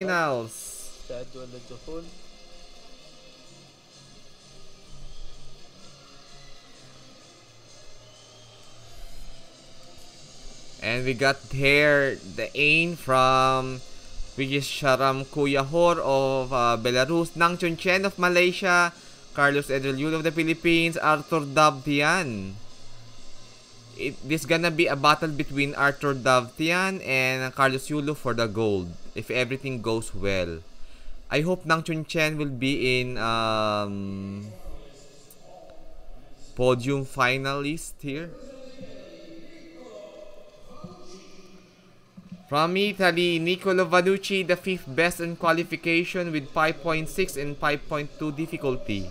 Finals. And we got here the aim from Vichis Sharam Kuyahor of Belarus, Nang Chun Chen of Malaysia, Carlos Edel Yulo of the Philippines, Arthur Davtyan. This gonna be a battle between Arthur Davtyan and Carlos Yulo for the gold if everything goes well. I hope Nang Chun Chen will be in podium finalist here. From Italy, Nicolò Vannucci, the 5th best in qualification with 5.6 and 5.2 difficulty.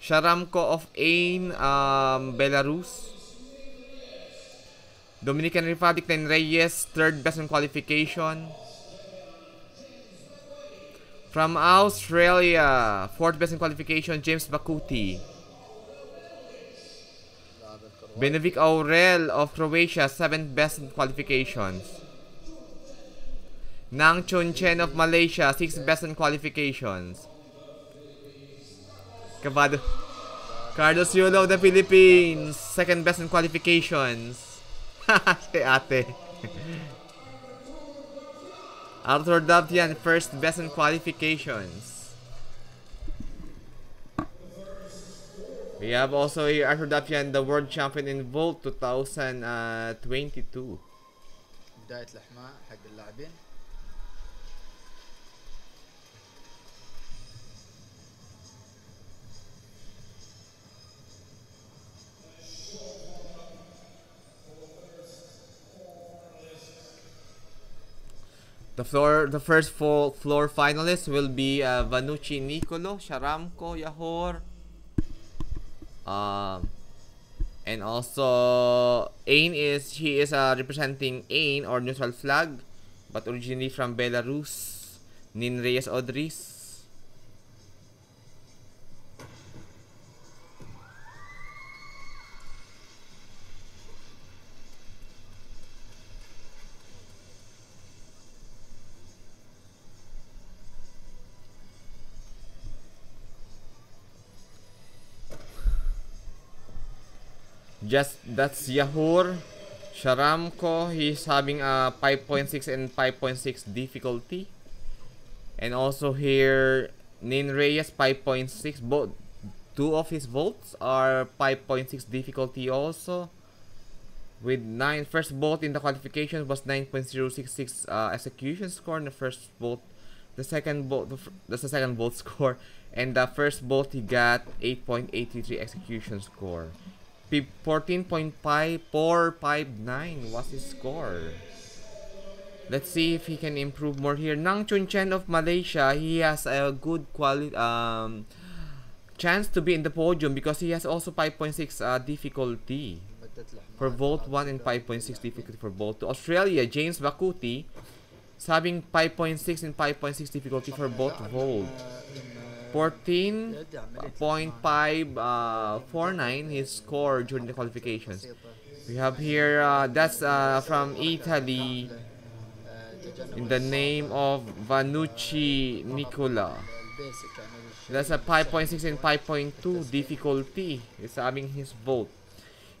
Sharamkou of AIM, Belarus. Dominican Republic, Nin Reyes, 3rd best in qualification. From Australia, 4th best in qualification, James Bachoutti. Benović Aurel of Croatia, 7th best in qualifications. Nang Chun Chen of Malaysia, 6th best in qualifications. Kabado. Carlos Yulo of the Philippines, 2nd best in qualifications. Si ate. Arthur Davtyan, 1st best in qualifications. We have also here Arthur Davtyan, the world champion in Volt 2022. The first floor finalists will be Vannucci Nicolò, Sharamkou, Yahor, and also Ain is representing Ain or neutral flag, but originally from Belarus, Nin Reyes Odris. That's Yahor Sharamkou. He's having a 5.6 and 5.6 difficulty. And also here, Nin Reyes 5.6. Both two of his volts are 5.6 difficulty also. With first volt in the qualification was 9.066 execution score in the first volt. That's the second volt score. And the first volt he got 8.83 execution score. 14.5459 was his score. Let's see if he can improve more here. Nang Chun Chen of Malaysia, he has a good chance to be in the podium because he has also 5.6 difficulty for Volt 1 and 5.6 difficulty for Volt 2. Australia, James Bachoutti is having 5.6 and 5.6 difficulty for both Volt. 14.549 his score during the qualifications. We have here that's from Italy in the name of Vannucci Nicola. That's a 5.6 and 5.2 difficulty. It's having his vote.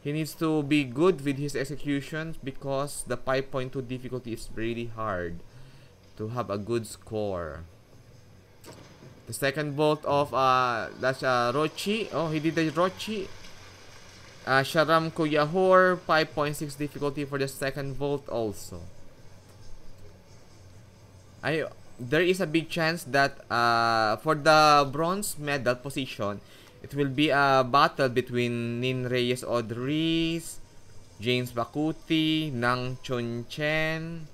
He needs to be good with his executions because the 5.2 difficulty is really hard to have a good score. The second volt of that's Rochi. Oh, he did the Rochi. Sharamkou Yahor, 5.6 difficulty for the second volt also. There is a big chance that for the bronze medal position, it will be a battle between Nin Reyes Odris, James Bachoutti, Nang Chun Chen,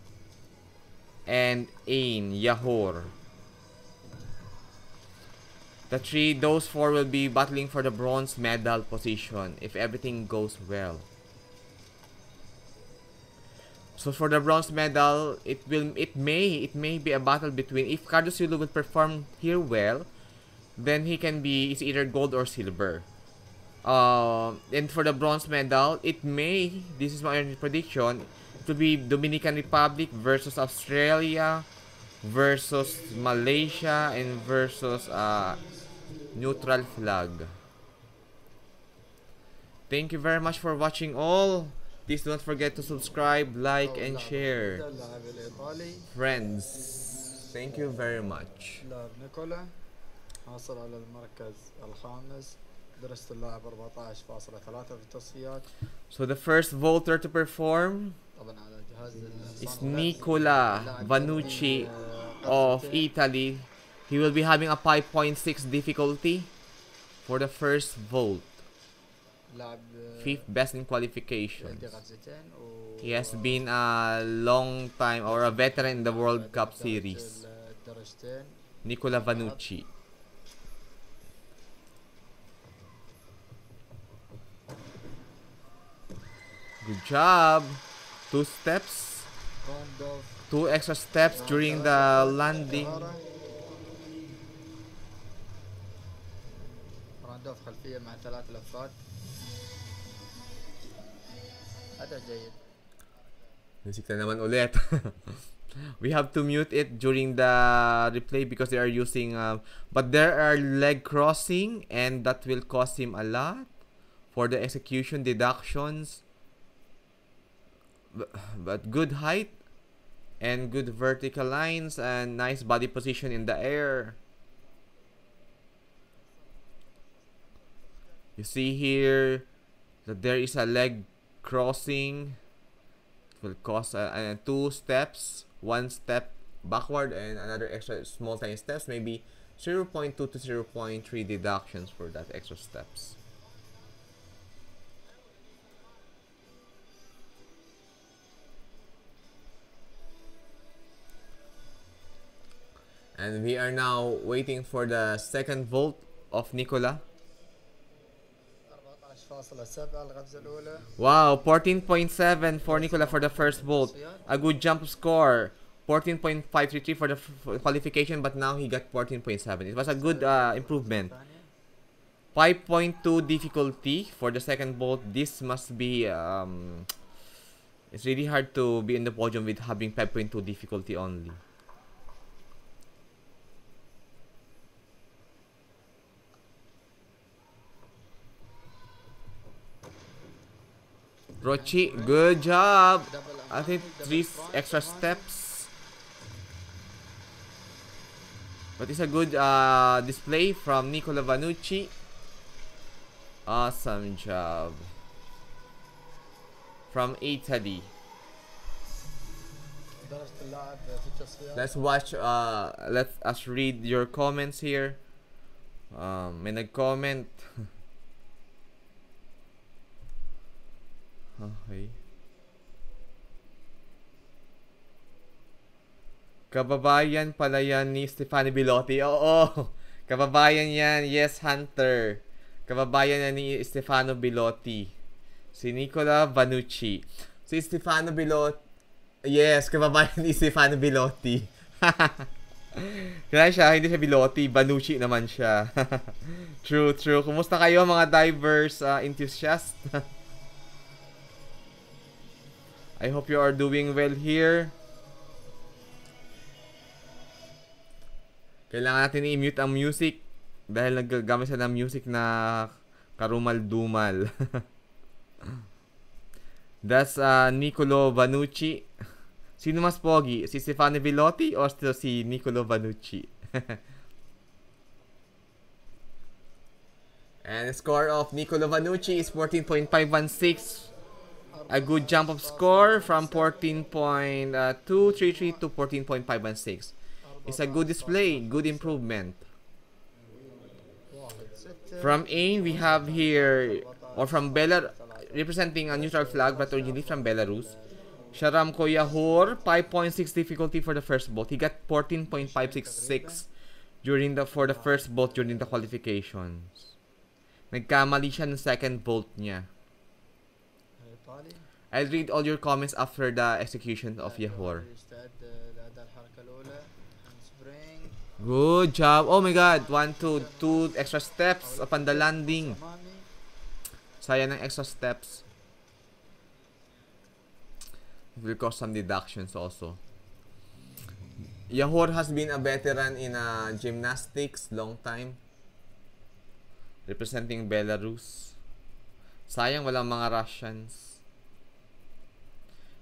and Ain Yahor. Those four will be battling for the bronze medal position if everything goes well. So for the bronze medal, it may be a battle between, if Carlos Yulo will perform here well, then he can be, it's either gold or silver. And for the bronze medal, this is my prediction, to be Dominican Republic versus Australia versus Malaysia and versus neutral flag. Thank you very much for watching all. Please don't forget to subscribe, like, and share. Friends, thank you very much. نيكولا حاصل على المركز الخامس. درجة اللاعب 14.3 في التصفيات. So the first voter to perform is Nicolò Vannucci of Italy. He will be having a 5.6 difficulty for the first vote. 5th best in qualifications. He has been a long time or a veteran in the World Cup series. Nicolò Vannucci. Good job. 2 steps. 2 extra steps during the landing. Nasikta naman ulit. We have to mute it during the replay because they are using but there are leg crossing and that will cost him a lot for the execution deductions, but good height and good vertical lines and nice body position in the air. You see here that there is a leg crossing. It will cost 2 steps, 1 step backward and another extra small tiny steps, maybe 0.2 to 0.3 deductions for that extra steps. And we are now waiting for the second vote of Nicolò. Wow, 14.7 for Nicolò for the first vote. A good jump score. 14.533 for the qualification, but now he got 14.7. It was a good improvement. 5.2 difficulty for the second vote. This must be... it's really hard to be in the podium with having 5.2 difficulty only. Rochi, good job. I think 3 extra steps. But it's a good display from Nicolò Vannucci. Awesome job. From Italy. Let's watch, let us read your comments here. May nag-comment. Okay. Kababayan pala yan ni Stefano Bilotti. Oo, kababayan yan. Yes, Hunter. Kababayan yan ni Stefano Bilotti. Si Nicolò Vannucci. Si Stefano Bilotti. Yes, kababayan ni Stefano Bilotti. Kaya siya, hindi siya Bilotti. Vannucci naman siya. True, true. Kumusta kayo mga divers enthusiasts? I hope you are doing well here. Kailangan natin i-mute ang music dahil naggagamit siya ng music na karumal-dumal. That's Nicolò Vannucci. Sino mas pogi? Si Stefano Bilotti or still si Nicolò Vannucci? And the score of Nicolò Vannucci is 14.516. A good jump up score from 14.233 to 14.516. It's a good display, good improvement. From AIM, we have here, or from Belarus, representing a neutral flag, but originally from Belarus. Sharam Kuyahor, 5.6 difficulty for the first vote. He got 14.566 for the first vote during the qualifications. Nagkamali siya ng second vote niya. I'll read all your comments after the execution of Yahor. Good job. Oh my god. 1, 2, 2 extra steps upon the landing. Sayang ng extra steps. It will cause some deductions also. Yahor has been a veteran in gymnastics long time, representing Belarus. Sayang walang mga Russians.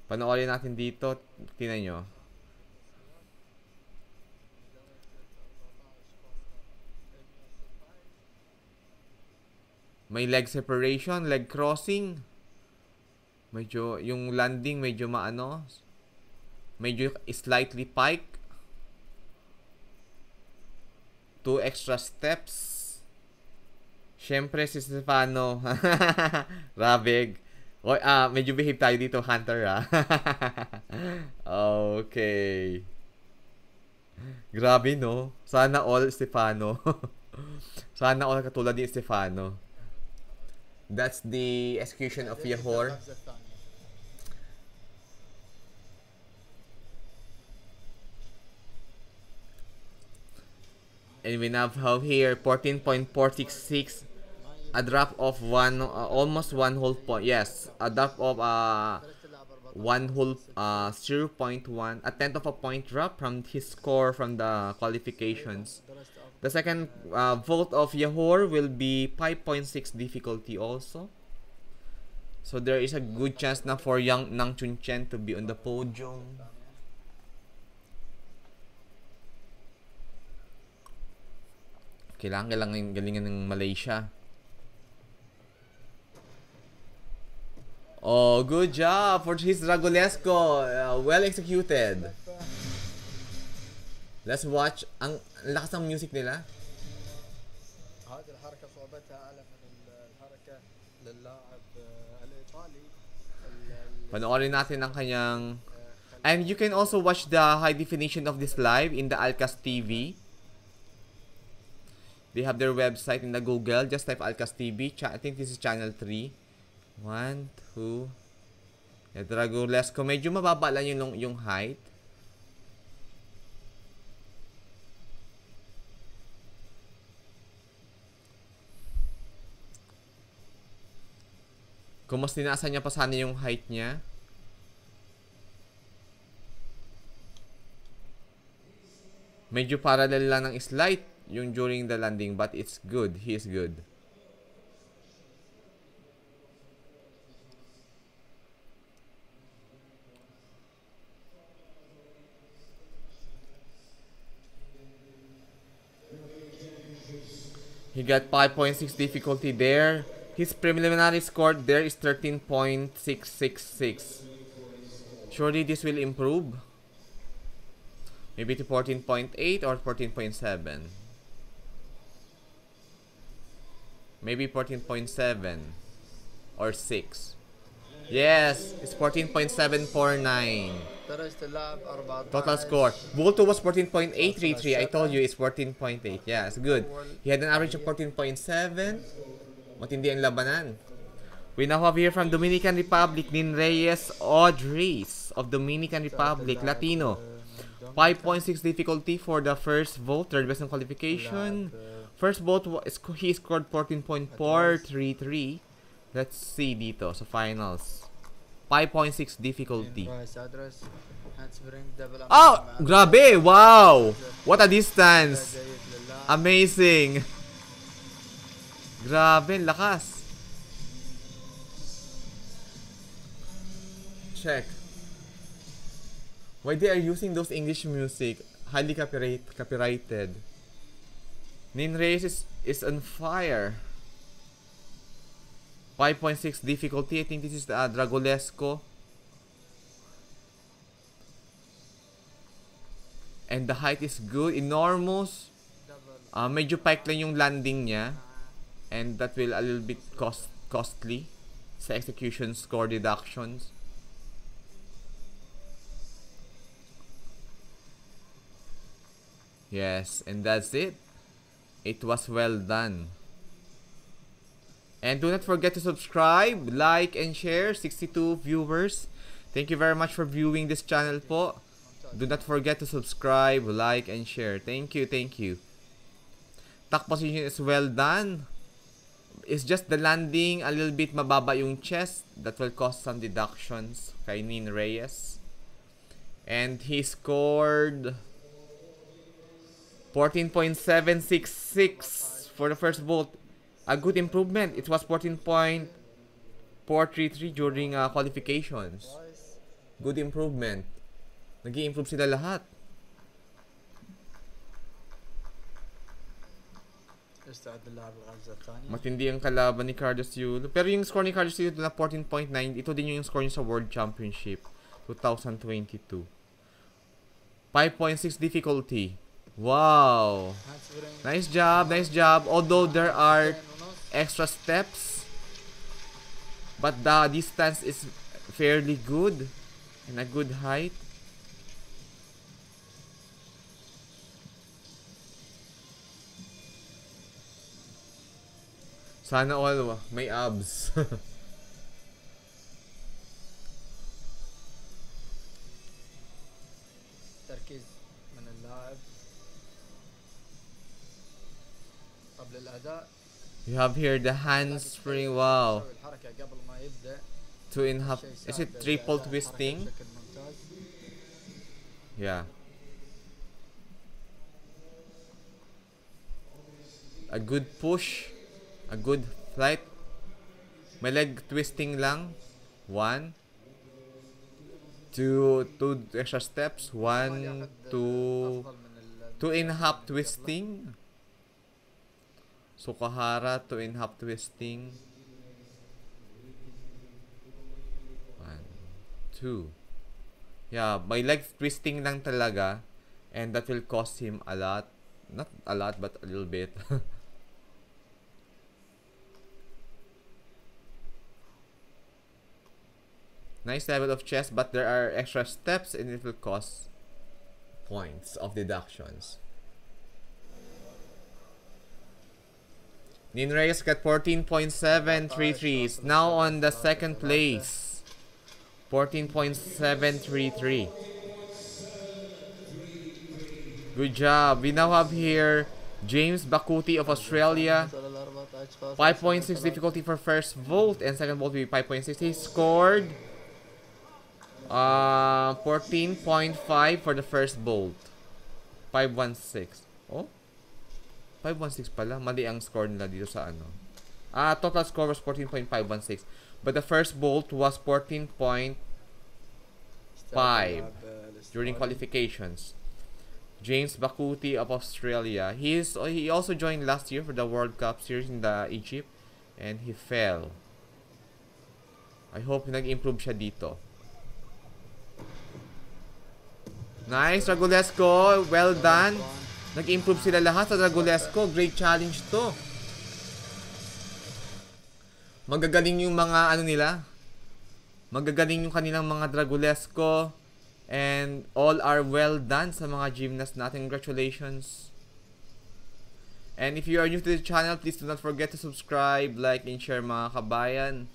Panoorin natin dito. Tingnan nyo. May leg separation, leg crossing. Medyo, yung landing medyo maano. Medyo slightly pike. 2 extra steps. Siyempre si Stefano. Rabig. Oy, medyo behave tayo dito, Hunter, ha? Okay. Grabe, no? Sana all Stefano. Sana all katulad ni Stefano. That's the execution of Yahor. And we now have here 14.466. A drop of almost one whole point. Yes, a drop of 0.1, a tenth of a point drop from his score from the qualifications. The second vote of Yahor will be 5.6 difficulty also. So there is a good chance now for young Nang Chun Chen to be on the podium. Kailangan galingan ng Malaysia. Oh, good job for his Dragulescu. Well executed. Let's watch. Ang lakas ng music nila. Panoorin natin ang kanyang... And you can also watch the high definition of this live in the Alcas TV. They have their website in the Google. Just type Alcas TV. I think this is channel 3. 1, 2. Yeah, Dragulescu. Medyo mababa lang yung height. Kung mas tinaasa niya pa sana yung height niya. Medyo parallel lang ng slide yung during the landing, but it's good. He is good. He got 5.6 difficulty there. His preliminary score there is 13.666. Surely this will improve. Maybe to 14.8 or 14.7. Maybe 14.7 or 6. Yes, it's 14.749. Total score. Volto was 14.833. I told you it's 14.8. Yeah, it's good. He had an average of 14.7. Matindi ang labanan. We now have here from Dominican Republic, Nin Reyes Audrey's of Dominican Republic, Latino. 5.6 difficulty for the first vote, third best in qualification. First vote, he scored 14.433. Let's see dito sa finals. 5.6 difficulty. Oh! Grabe! Wow! What a distance! Amazing! Grabe! Lakas! Check. Why they are using those English music? Highly copyrighted. Nin Reyes is on fire. 5.6 difficulty. I think this is the Dragulescu. And the height is good. Enormous. Medyo pike lang yung landing niya. And that will a little bit costly. Sa execution score deductions. Yes. And that's it. It was well done. And do not forget to subscribe, like, and share. 62 viewers. Thank you very much for viewing this channel po. Do not forget to subscribe, like, and share. Thank you, thank you. Tuck position is well done. It's just the landing, a little bit mababa yung chest. That will cause some deductions kay Nin Reyes. And he scored 14.766 for the first vault. A good improvement. It was 14.433 during qualifications. Good improvement. Nag-i-improve sila lahat. Matindi ang kalaban ni Carlos Yulo. Pero yung score ni Carlos Yulo na 14.9, ito din yung score niya sa World Championship 2022. 5.6 difficulty. Wow! Nice job, nice job. Although there are extra steps, but the distance is fairly good and a good height. Sana all may abs. You have here the handspring. Wow. 2.5. Is it triple twisting? Yeah. A good push. A good flight. May leg twisting lang. 1, 2 extra steps. 1, 2.5 twisting. Sukahara 2.5 twisting. 1, 2. Yeah, may leg twisting lang talaga. And that will cost him a lot. Not a lot, but a little bit. Nice level of chest, but there are extra steps and it will cost points of deductions. Nin Reyes got 14.733. Now on the second place. 14.733. Good job. We now have here James Bachoutti of Australia. 5.6 difficulty for first vault and second vault will be 5.6. He scored 14.5 for the first vault. 5.16. Oh? 5.16 pala. Mali ang score nila dito sa ano. Ah, total score was 14.516. But the first vault was 14.5 during qualifications. James Bachoutti of Australia. He also joined last year for the World Cup Series in the Egypt. And he fell. I hope nag-improve siya dito. Nice, Dragulescu. Well done. Nag-improve sila lahat sa Dragulescu. Great challenge to. Magagaling yung mga ano nila. Magagaling yung kanilang mga Dragulescu. And all are well done sa mga gymnasts natin. Congratulations. And if you are new to the channel, please do not forget to subscribe, like, and share mga kabayan.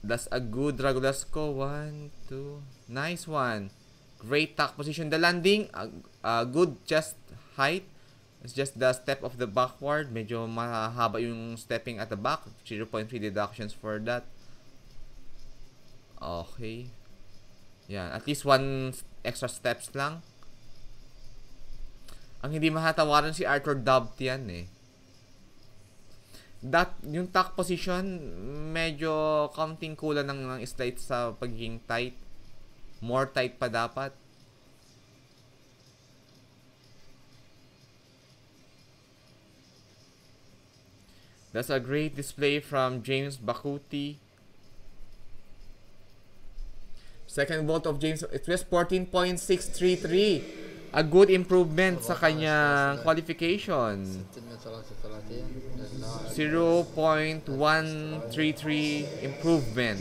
That's a good Dragulescu. 1, 2. Nice one. Great tuck position. The landing, a good chest height. It's just the step of the backward. Medyo mahaba yung stepping at the back. 0.3 deductions for that. Okay. Yan. At least one extra steps lang. Ang hindi mahatawaran si Arthur Davtyan eh. Yung tuck position, medyo counting kulang ng slides sa pagiging tight. More tight pa dapat. That's a great display from James Bachoutti. Second vault of James. It was 14.633. A good improvement sa kanyang qualification. 0.133 improvement.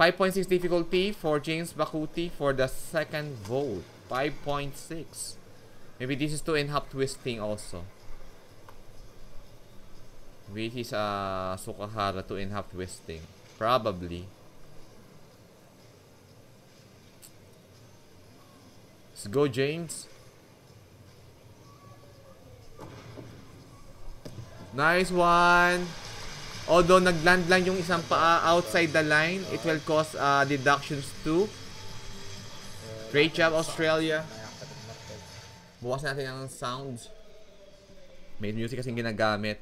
5.6 difficulty for James Bachoutti for the second vault. 5.6. Maybe this is 2.5 twisting also. Which is Sukahara 2.5 twisting. Probably. Let's go, James. Nice one. Although nagland lang yung isang paa outside the line, it will cause deductions too. Great job, Australia. Bukas natin ang sounds. May music kasing ginagamit.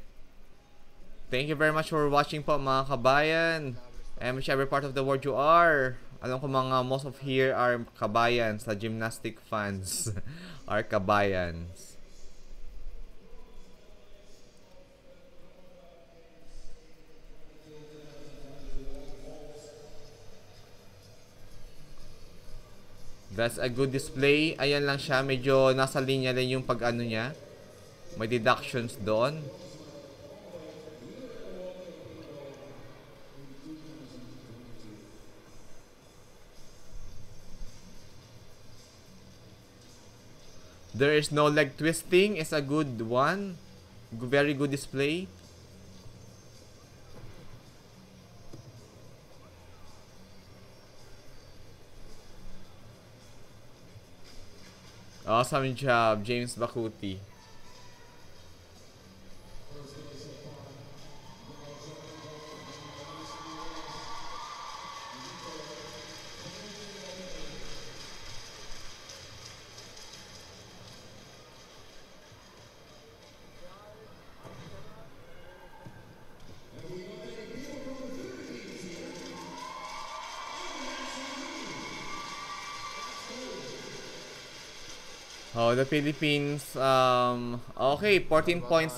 Thank you very much for watching po mga kabayan. And whichever part of the world you are, alam ko mga most of here are kabayan, sa gymnastic fans are kabayans. That's a good display. Ayan lang siya, medyo nasa linya lang yung pag-ano niya. May deductions doon. There is no leg twisting. It's a good one. Very good display. Awesome job, James Bachoutti. Oh, the Philippines, okay, 14.649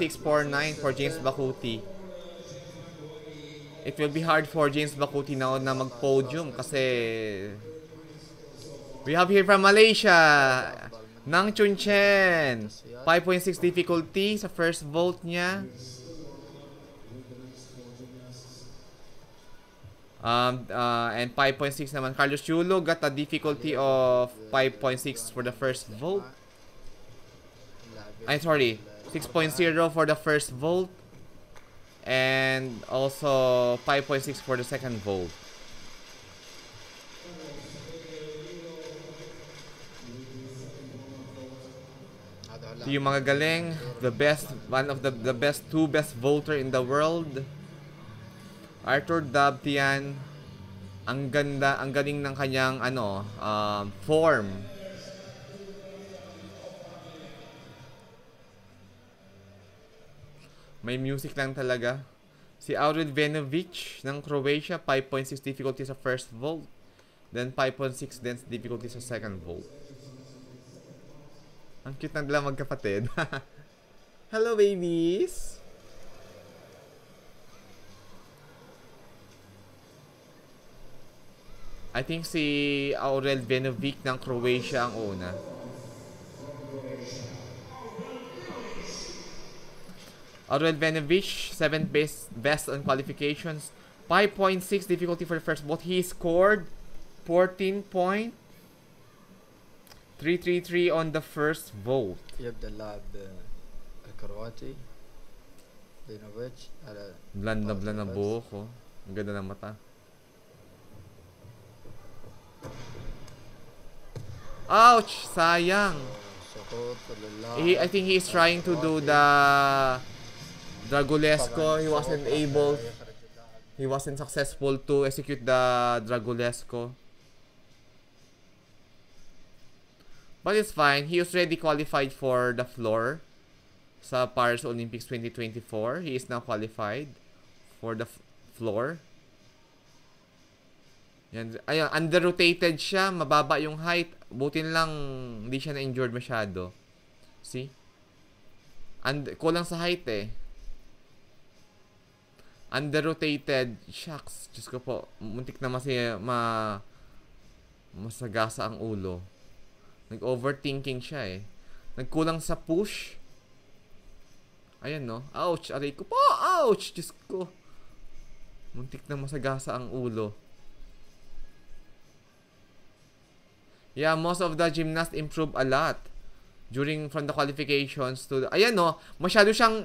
for James Bachoutti. It will be hard for James Bachoutti now na mag-podium kasi we have here from Malaysia, Nang Chun Chen, 5.6 difficulty sa first vote niya. And 5.6 naman, Carlos Yulo got a difficulty of 5.6 for the first vote. I'm sorry, 6.0 for the first volt and also 5.6 for the second volt. So yung mga galing, the best, one of the best, two best voter in the world, Arthur Davtyan. Ang ganda, ang galing ng kanyang ano, form. May music lang talaga. Si Aurel Benović ng Croatia, 5.6 difficulty sa first vault. Then 5.6 dense difficulty sa second vault. Ang cute na nila magkapatid. Hello babies! I think si Aurel Benović ng Croatia ang una. Aurel Benović, 7th best on qualifications, 5.6 difficulty for the first vote. He scored 14.333 on the first vote. يبدأ اللاعب الكرواتي بينوفيتش على بلان buhok ko. Ang ganda ng mata. Ouch! Sayang! I think he's trying to do the Dragulescu. He wasn't successful to execute the Dragulescu. But it's fine. He was already qualified for the floor sa Paris Olympics 2024. He is now qualified for the floor. Yan. Ayan, under-rotated siya. Mababa yung height. Butin lang hindi siya na-injured masyado. See? And kulang sa height eh. Under-rotated. Shucks. Diyos ko po. Muntik na masagasa ang ulo. Nag-overthinking siya eh. Nagkulang sa push. Ayan no. Ouch. Aray ko po. Ouch. Diyos ko. Muntik na masagasa ang ulo. Yeah, most of the gymnasts improve a lot during from the qualifications to the, ayan no, masyado siyang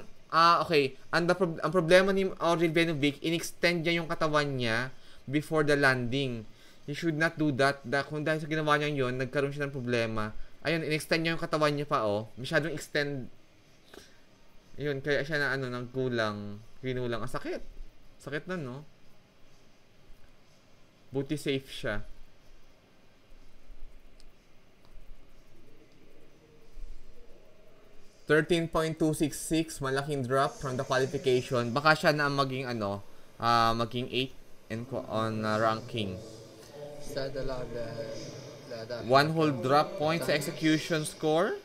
okay, and ang problema ni Aurel Benović, in-extend niya yung katawan niya before the landing. He should not do that. Kung dahil sa ginawa niya yun, nagkaroon siya ng problema. Ayun, in-extend niya yung katawan niya pa, oh. Masyadong extend. Yun, kaya siya na ano, nagkulang, kinulang. Ah, sakit. Sakit nun, no? Buti safe siya. $13.266, malaking drop from the qualification. Baka siya na maging ano, maging 8 and on ranking. One whole drop point sa execution score.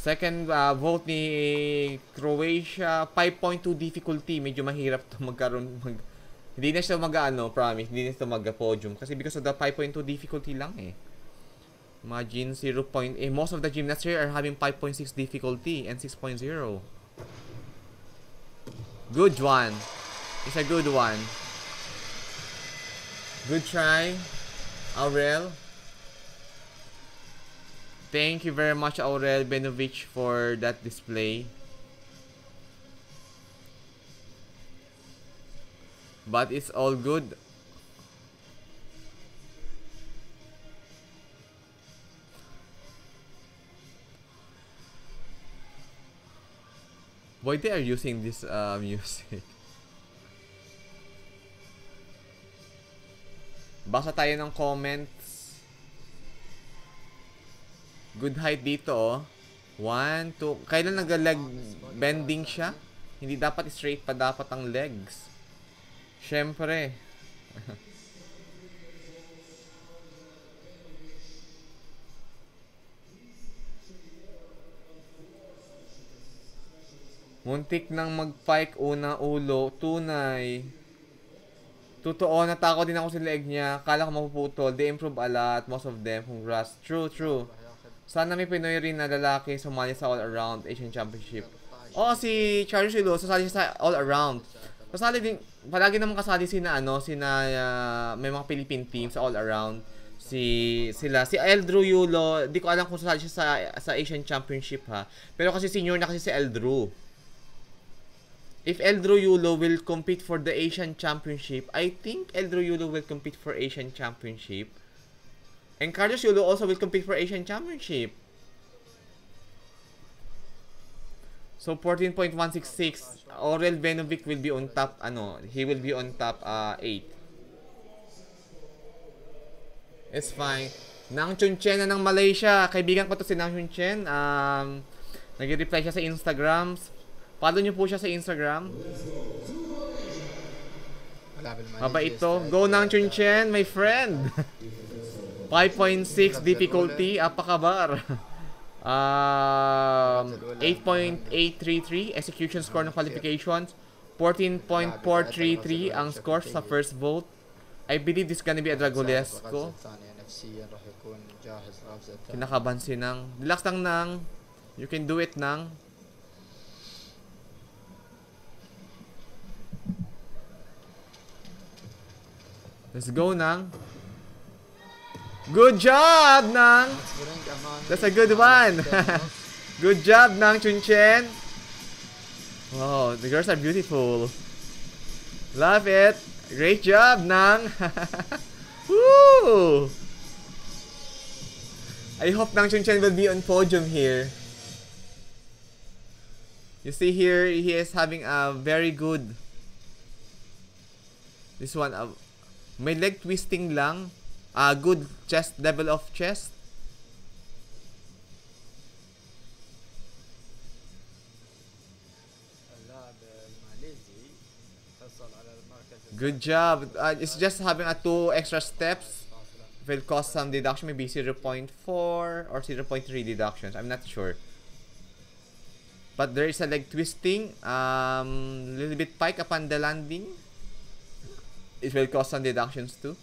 Second vote ni Croatia, 5.2 difficulty. Medyo mahirap to magkaroon hindi na siya mag-ano, promise, hindi na siya mag-podium kasi because of the 5.2 difficulty lang eh. Imagine 0.8. Most of the gymnasts here are having 5.6 difficulty and 6.0. Good one. It's a good one. Good try, Aurel. Thank you very much, Aurel Benović, for that display. But it's all good. Why they are using this music? Basa tayo ng comments. Good height dito. 1, 2. Kailan nag-leg bending siya? Hindi dapat straight pa dapat ang legs. Siyempre. Muntik nang mag-pike una ulo. Tunay. Totoo, natakot din ako sa leg niya. Kala ko mapuputol. They improve a lot. Most of them. Congrats. True, true. Sana may Pinoy rin na lalaki sumali sa all-around Asian Championship. Oo, si Carlos Edel Yulo sasali sa all-around. Kasali din. Palagi naman kasali sina ano. Sina may mga Philippine team sa all-around. Si Eldrew Yulo. Di ko alam kung sasali siya sa Asian Championship ha. Pero kasi senior na kasi si Eldrew. If Eldrew Yulo will compete for the Asian Championship, I think Eldrew Yulo will compete for Asian Championship. And Carlos Yulo also will compete for Asian Championship. So 14.166, Aurel Benović will be on top, ano, he will be on top 8. It's fine. Nang Chun Chen na ng Malaysia. Kaibigan ko to si Nang Chun Chen. Nag-reply siya sa Instagram. Follow nyo po siya sa Instagram. Baba ito. Go Nang Chun Chen, my friend! 5.6 difficulty. Apakabar. 8.833 execution score ng qualifications. 14.433 ang score sa first vote. I believe this gonna be a Dragulescu. Kinakabansin ng relax lang nang. You can do it nang. Let's go, Nang. Good job, Nang. That's a good one. Good job, Nang Chun Chen. Wow, the girls are beautiful. Love it. Great job, Nang. Woo! I hope Nang Chun Chen will be on podium here. You see here, he is having a very good. This one. May leg twisting lang. Good chest, level of chest. Good job. It's just having a 2 extra steps. Will cause some deduction, maybe 0.4 or 0.3 deductions. I'm not sure. But there is a leg twisting. Little bit pike upon the landing. It will cause some deductions too.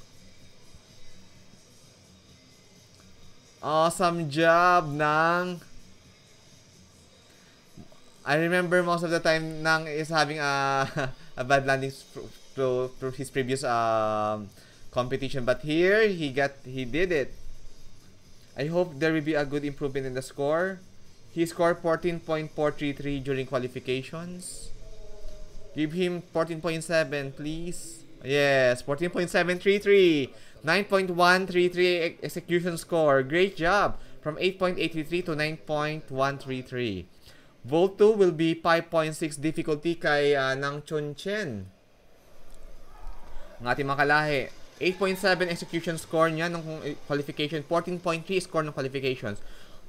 Awesome job, Nang. I remember most of the time Nang is having a bad landing through his previous competition, but here he did it. I hope there will be a good improvement in the score. He scored 14.433 during qualifications. Give him 14.7, please. Yes, 14.733, 9.133 execution score. Great job from 8.833 to 9.133. Vault 2 will be 5.6 difficulty kay Nang Chun Chen. Ang ating mga kalahi. 8.7 execution score niya ng qualification. 14.3 score ng qualifications.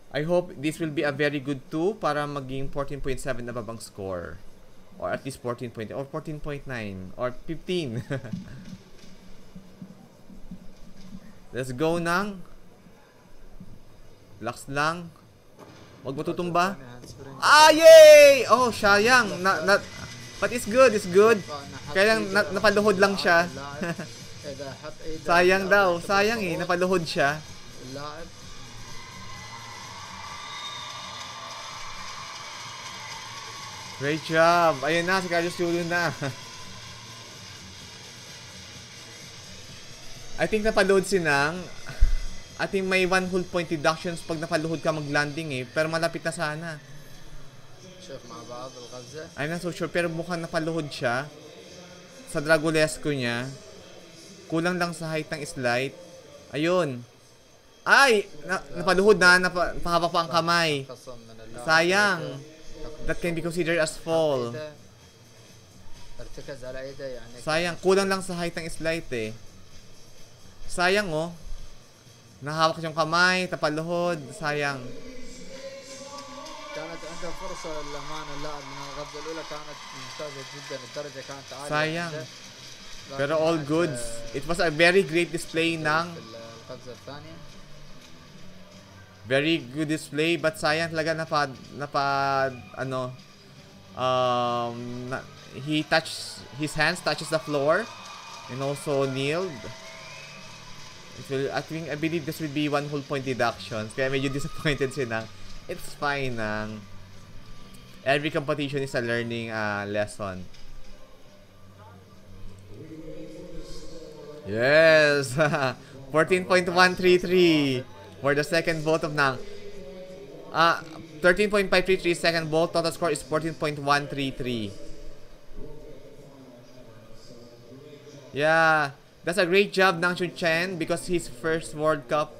I hope this will be a very good 2 para maging 14.7 na babang score. Or at least 14.8 or 14.9 or 15. Let's go nang. Relax lang. Huwag mo tutumba. Ah, yay! Oh, sayang. But it's good, it's good. Kaya lang napaluhod lang siya. Sayang daw. Sayang eh, napaluhod siya. Great job. Ayun na, si Carlos Yulo na. I think napaluhod si Nang. I think may 1 whole point deductions pag napaluhod ka mag-landing eh. Pero malapit na sana. I'm not so sure. Pero mukhang napaluhod siya. Sa Dragulescu niya. Kulang lang sa height ng slide. Ayun. Ay! Napaluhod na. Napahaba pa ang kamay. Sayang. That can be considered as fall. Sayang. Kulang lang sa height ng slide eh. Sayang oh. Nahawak yung kamay, tapaluhod, sayang. Sayang. Pero all goods. It was a very great display ng... Very good display, but sayang talaga he touched, his hands touches the floor and also kneeled. I believe this will be 1 whole point deductions. Kaya medyo disappointed si Nang. It's fine, Nang. Every competition is a learning lesson. Yes! 14.133 for the second vote of Nang. 13.533 second vote. Total score is 14.133. Yeah. That's a great job, Nang Chun Chen, because his first World Cup,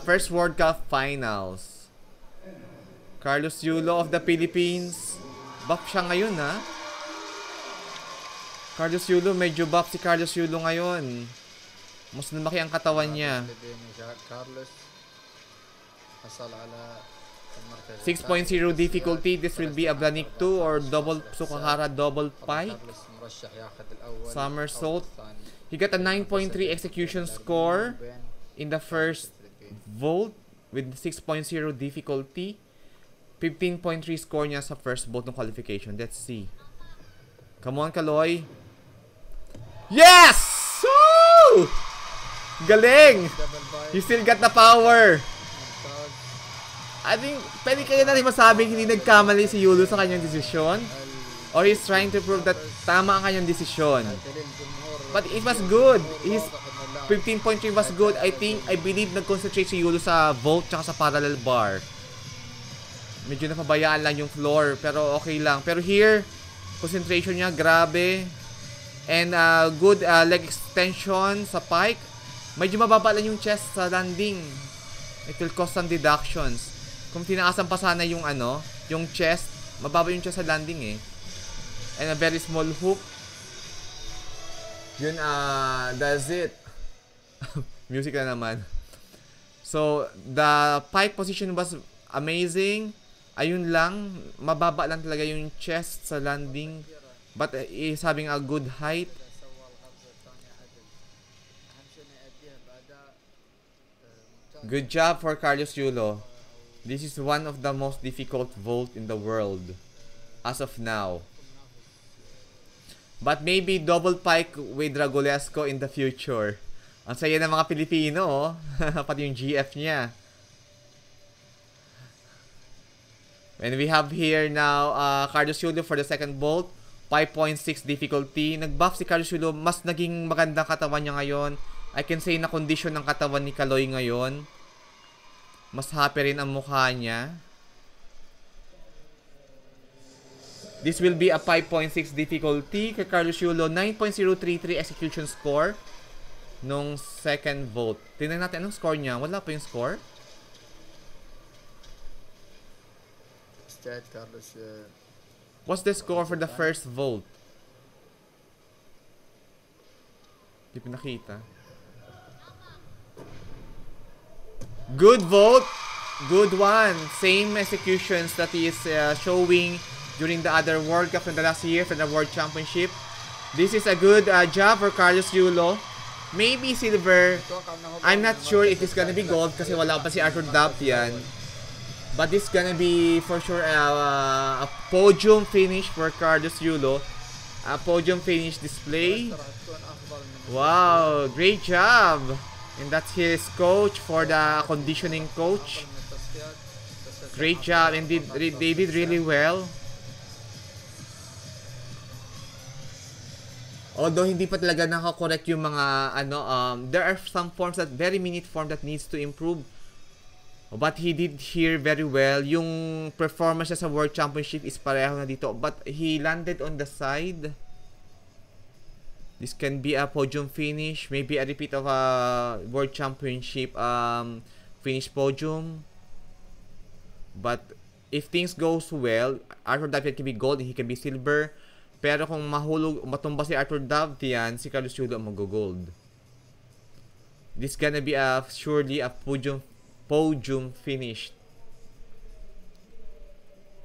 first World Cup finals. Carlos Yulo of the Philippines, buff siya ngayon, ha? Carlos Yulo, medyo buff si Carlos Yulo ngayon. Mas lumaki ang katawan niya. 6.0 difficulty. This will be a Blanik 2 or double Tsukahara double pike. Somersault. He got a 9.3 execution score in the first vault with 6.0 difficulty. 15.3 score niya sa first vault ng qualification. Let's see. Come on, Kaloy. Yes! Woo! Galing! He still got the power. I think pwede kaya natin masabing hindi nagkamali si Yulo sa kanyang desisyon. Or he's trying to prove that tama ang kanyang desisyon. But it was good. His 15.3 was good. I believe nag-concentrate si Yulo sa vault tsaka sa parallel bar. Medyo napabayaan lang yung floor. Pero okay lang. Pero here, concentration niya, grabe. And good leg extension sa pike. Medyo mababa lang yung chest sa landing. It will cause some deductions. Kung tinaasan pa sana yung ano, yung chest, mababa yung chest sa landing eh. And a very small hoop. Yun, that's it. Music na naman. So, the pike position was amazing. Ayun lang, mababa lang talaga yung chest sa landing. But is having a good height. Good job for Carlos Yulo. This is one of the most difficult vault in the world as of now. But maybe double pike with Dragulescu in the future. Ang saya ng mga Pilipino, oh. Pati yung GF niya. And we have here now Carlos Yulo for the second bolt. 5.6 difficulty. Nag-buff si Carlos Yulo. Mas naging maganda katawan niya ngayon. I can say na condition ng katawan ni Kaloy ngayon. Mas happy rin ang mukha niya. This will be a 5.6 difficulty kay Carlos Yulo. 9.033 execution score nung second vote. Tingnan natin anong score niya. Wala pa yung score. chat, Carlos. What's the score for the first vote? Hindi pinakita. Good vote! Good one! Same executions that he is showing during the other World Cup in the last year for the World Championship. This is a good job for Carlos Yulo. Maybe silver. I'm not sure if it's gonna be gold kasi wala pa si Arthur Davtyan. But it's gonna be for sure a podium finish for Carlos Yulo. A podium finish display. Wow, great job! And that's his coach for the conditioning coach. Great job, and they did really well. Although hindi pa talaga nakakorrect yung mga ano, there are some forms that very minute form that needs to improve. But he did here very well. Yung performance niya sa World Championship is pareho na dito. But he landed on the side. This can be a podium finish. Maybe a repeat of a World Championship finish podium. But if things goes well, Arthur Davtyan can be gold and he can be silver. Pero kung mahulog, matumba si Arthur Davtyan, si Carlos Yulo mag-gold. This gonna be a, surely a podium finish.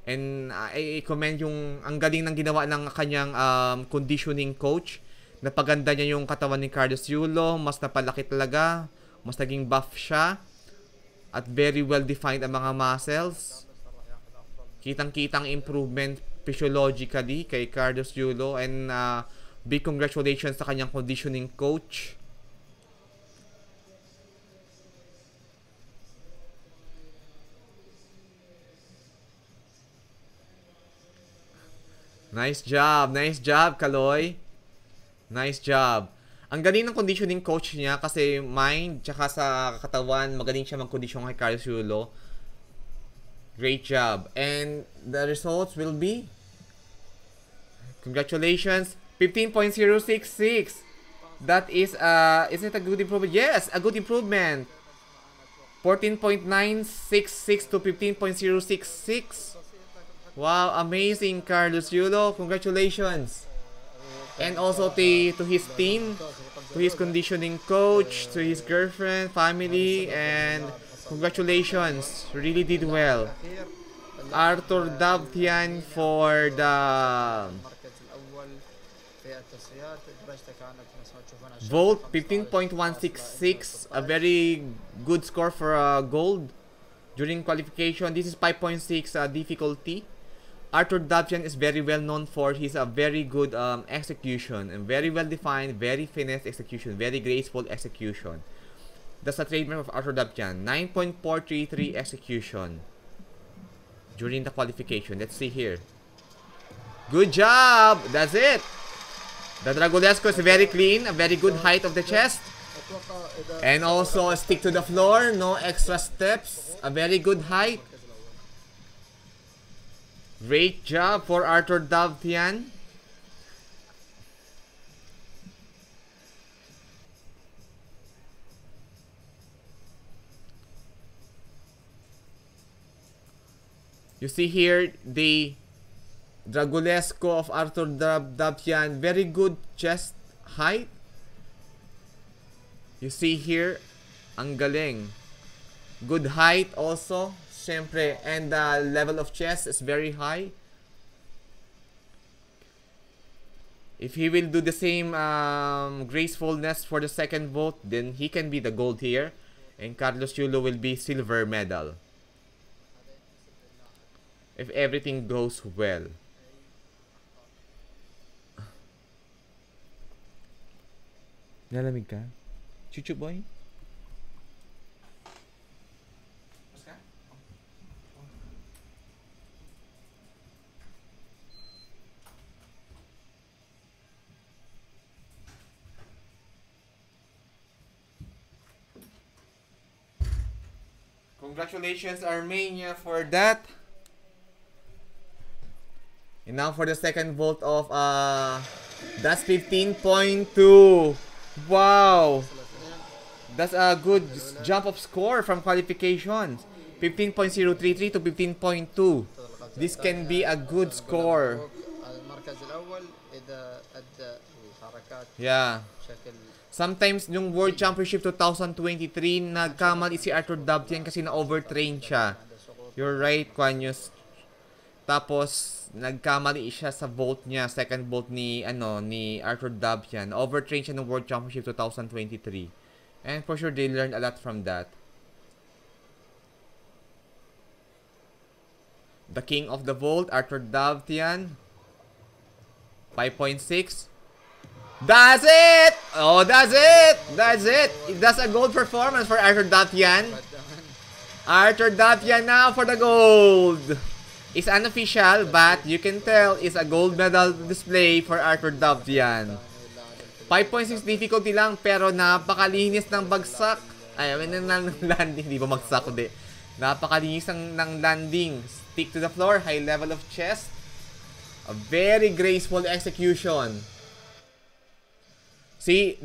And I commend yung ang galing ng ginawa ng kanyang conditioning coach. Napaganda niya yung katawan ni Carlos Yulo, mas napalaki talaga, mas naging buff siya. At very well defined ang mga muscles. Kitang-kitang improvement physiologically kay Carlos Yulo, and big congratulations sa kanyang conditioning coach. Nice job Kaloy. Nice job. Ang galing ng conditioning coach niya kasi mind tsaka sa katawan, magaling siya mag-condition kay Carlos Yulo. Great job. And the results will be... Congratulations. 15.066. That is... is it a good improvement? Yes, a good improvement. 14.966 to 15.066. Wow, amazing, Carlos Yulo. Congratulations. And also to his team, to his conditioning coach, to his girlfriend, family, and... Congratulations, really did well. Arthur Davtyan for the vote, 15.166, a very good score for gold during qualification. This is 5.6 difficulty. Arthur Davtyan is very well known for his very good execution, and very well defined, very finesse execution, very graceful execution. That's a trademark of Arthur Davtyan. 9.433 execution during the qualification. Let's see here. Good job! That's it! The Dragulescu is very clean, a very good height of the chest. And also stick to the floor, no extra steps, a very good height. Great job for Arthur Davtyan. You see here, the Dragulescu of Arthur Davtyan, very good chest height. You see here, ang galing. Good height also, syempre, and the level of chest is very high. If he will do the same gracefulness for the second vote, then he can be the gold here. And Carlos Yulo will be silver medal. If everything goes well. Nalamig ka? Chuchu boy? Congratulations Armenia for that. And now for the second vote of that's 15.2. Wow, that's a good jump of score from qualification. 15.033 to 15.2. This can be a good score. Yeah. Sometimes nung World Championship 2023, nagkamali si Arthur Davtyan kasi na-overtrain siya. You're right, Kwanyos. Tapos nagkamali siya sa vault niya, second vault ni ni Arthur Davtyan. Overtrain siya nung World Championship 2023. And for sure they learned a lot from that. The king of the vault, Arthur Davtyan. 5.6. That's it! Oh, that's it! That's it! That's a gold performance for Arthur Davtyan. Arthur Davtyan now for the gold! It's unofficial, but you can tell it's a gold medal display for Arthur Davtyan. 5.6 difficulty lang, pero napakalinis ng bagsak. Ay, ng landing. Di ba magsak, kundi. Napakalinis ng landing. Stick to the floor, high level of chest. A very graceful execution. See,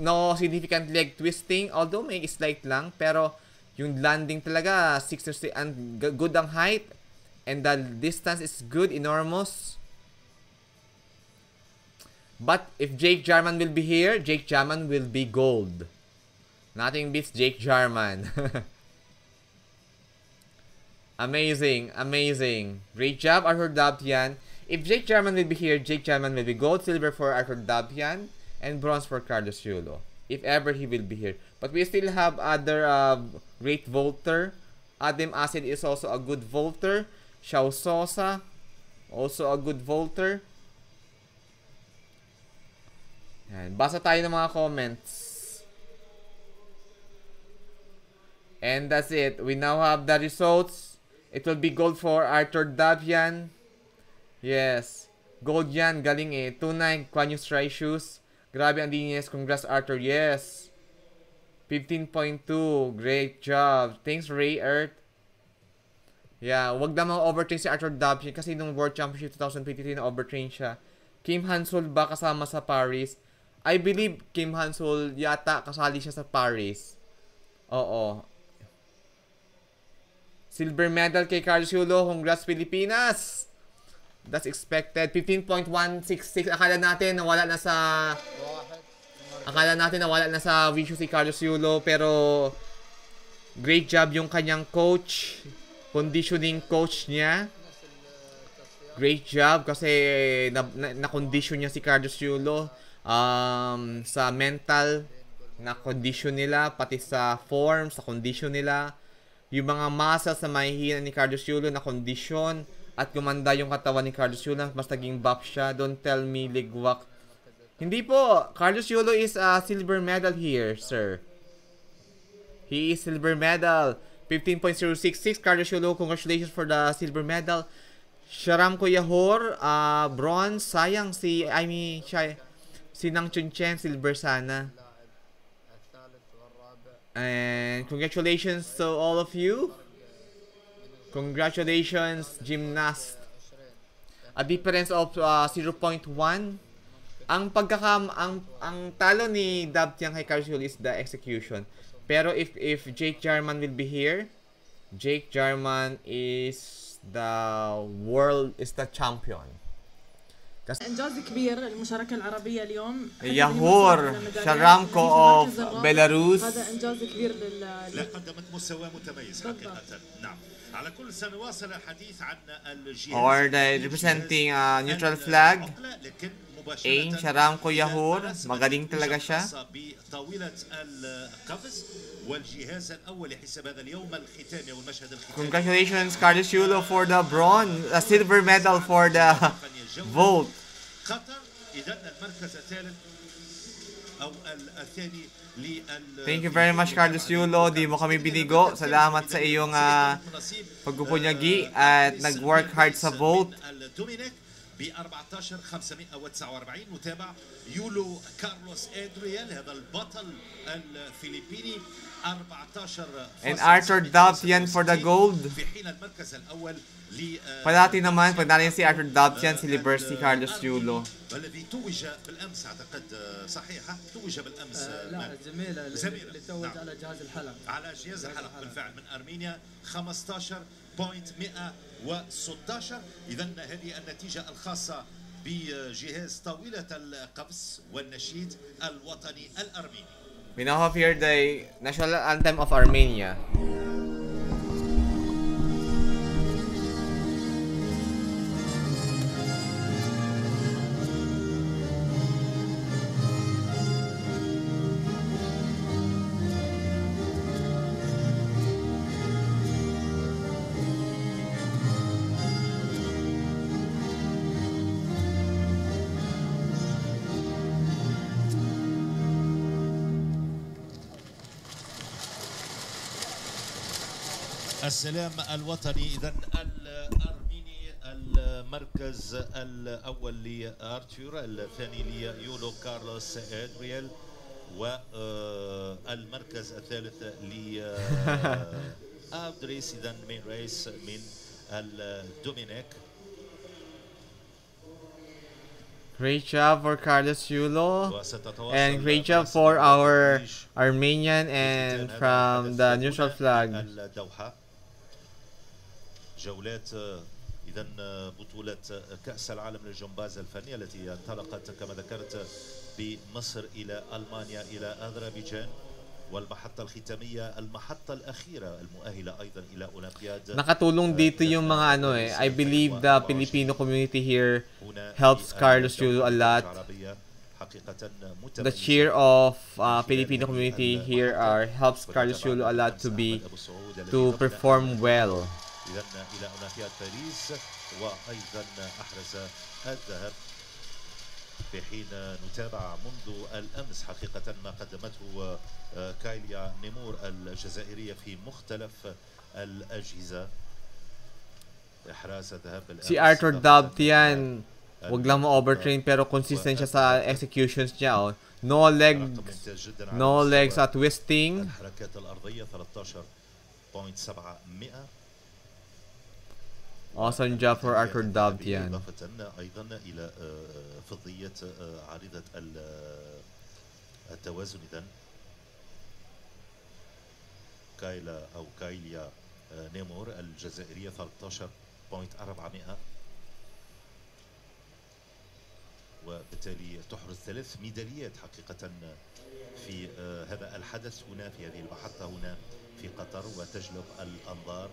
no significant leg twisting, although may slight lang, pero yung landing talaga, 6 and good ang height, and the distance is good, enormous. But if Jake Jarman will be here, Jake Jarman will be gold. Nothing beats Jake Jarman. Amazing, amazing. Great job, Arthur Davtyan. If Jake Jarman will be here, Jake Jarman will be gold, silver for Arthur Davtyan, and bronze for Carlos Yulo, if ever he will be here. But we still have other great vaulter. Adam Asil is also a good vaulter. Caio Souza, also a good vaulter. Yan. Basa tayo ng mga comments. And that's it. We now have the results. It will be gold for Arthur Davtyan. Yes. Gold yan. Galing eh. 2-9. Kwanyus Rai Shoes. Grabe ang dinis. Congrats, Arthur. Yes. 15.2. Great job. Thanks, Ray Earth. Yeah. Huwag na mga overtrain si Arthur Davtyan kasi nung World Championship 2023 na overtrain siya. Kim Hansol ba kasama sa Paris? I believe Kim Hansol yata kasali siya sa Paris. Oo. Silver medal kay Carlos Yulo. Congrats, Pilipinas! That's expected. 15.166. Akala natin nawala na sa Vichis si Carlos Yulo, pero great job yung kanyang coach, conditioning coach niya. Great job kasi na-condition niya si Carlos Yulo sa mental na condition nila, pati sa form, sa condition nila. Yung mga muscles na mahihina ni Carlos Yulo na condition. At gumanda yung katawan ni Carlos Yulo. Mas naging buff siya. Don't tell me ligwak. Hindi po. Carlos Yulo is a silver medal here, sir. He is silver medal. 15.066. Carlos Yulo, congratulations for the silver medal. Sharam Kuyahor, bronze. Sayang si, si Nang Chun Chen, silver sana. And congratulations to all of you. Congratulations, gymnast. A difference of 0.1. Ang talo ni Davtyan kay Carlos Yulo is the execution. Pero if Jake Jarman will be here, Jake Jarman is the world is the champion. إنجاز كبير للمشاركة العربية اليوم. ياهور شرامكو أوف بيلاروس. هذا إنجاز كبير لا قدمت مستوى متميز حقيقة. نعم. على كل سنواصل الحديث عن الجيل. Or the representing a neutral flag. Angel Sharamkou Yahor, magaling talaga siya. Congratulations, Carlos Yulo, for the bronze, a silver medal for the vault. Thank you very much, Carlos Yulo. Di mo kami binigo. Salamat sa iyong pagpupunyagi at nag-work hard sa vault. ب 14549 متابع يولو كارلوس ادريال هذا البطل الفلبيني 14. And Arthur Davtyan for the gold. في حين المركز الأول ل. Palati naman pagdating si Arthur Davtyan si Liberty Carlos Yulo. الذي توج بالأمس أعتقد صحيحة توج بالأمس. لا زميلة اللي توج على جهاز الحلب. على جهاز الحلب بالفعل من أرمينيا 15. 116. إذا هذه النتيجة الخاصة بجهاز طاولة القفز والنشيد الوطني الأرميني. We now have here the national anthem of Armenia. السلام الوطني إذا الأرميني المركز الأول لأرتور الثاني ليولو كارلوس إدريال والمركز الثالث لأبدريس إذا من رئيس من الدومينيك. Great job for Carlos Yulo and great job for our Armenian and from the neutral flag. جولات إذا بطولة كأس العالم للجمباز الفني التي انطلقت كما ذكرت بمصر إلى ألمانيا إلى أذربيجان والمحطة الختامية المحطة الأخيرة المؤهلة أيضا إلى أولمبياد. Nakatulong dito yung mga I believe the Filipino community here helps Carlos Yulo a lot. The cheer of Filipino community here are helps Carlos Yulo a lot to perform well. إذا إلى أولمبياد باريس وأيضا أحرز الذهب في حين نتابع منذ الأمس حقيقة ما قدمته كايليا نيمور الجزائرية في مختلف الأجهزة إحراز الذهب بالأمس. Si Arthur Davtyan, wag lang mo overtrain pero consistent siya sa executions niya. Oh. No legs at twisting. الحركات الأرضية 13.700. Awesome job for Arthur Davtyan. إضافة أيضا إلى فضية عريضة التوازن إذا كايلا أو كايليا نيمور الجزائرية 13.400 وبالتالي تحرز 3 ميداليات حقيقة في هذا الحدث هنا في هذه المحطة هنا في قطر وتجلب الأنظار.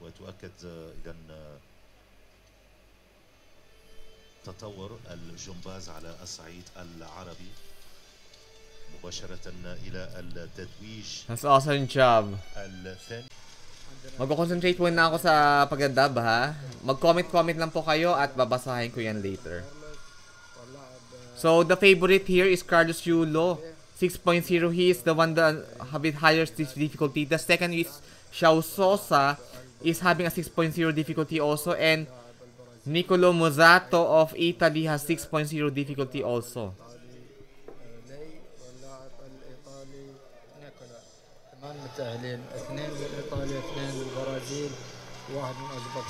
وتؤكد إذا تطور الجمباز على الصعيد العربي مباشرة إلى التتويج. That's awesome job. Mag-concentrate muna ako sa pagdadab ha. Mag-comment lang po kayo at babasahin ko yan later. So the favorite here is Carlos Yulo. 6.0 he is the one that have it higher difficulty. The second is Caio Souza. Is having a 6.0 difficulty also, and Nicolò Vannucci of Italy has 6.0 difficulty also.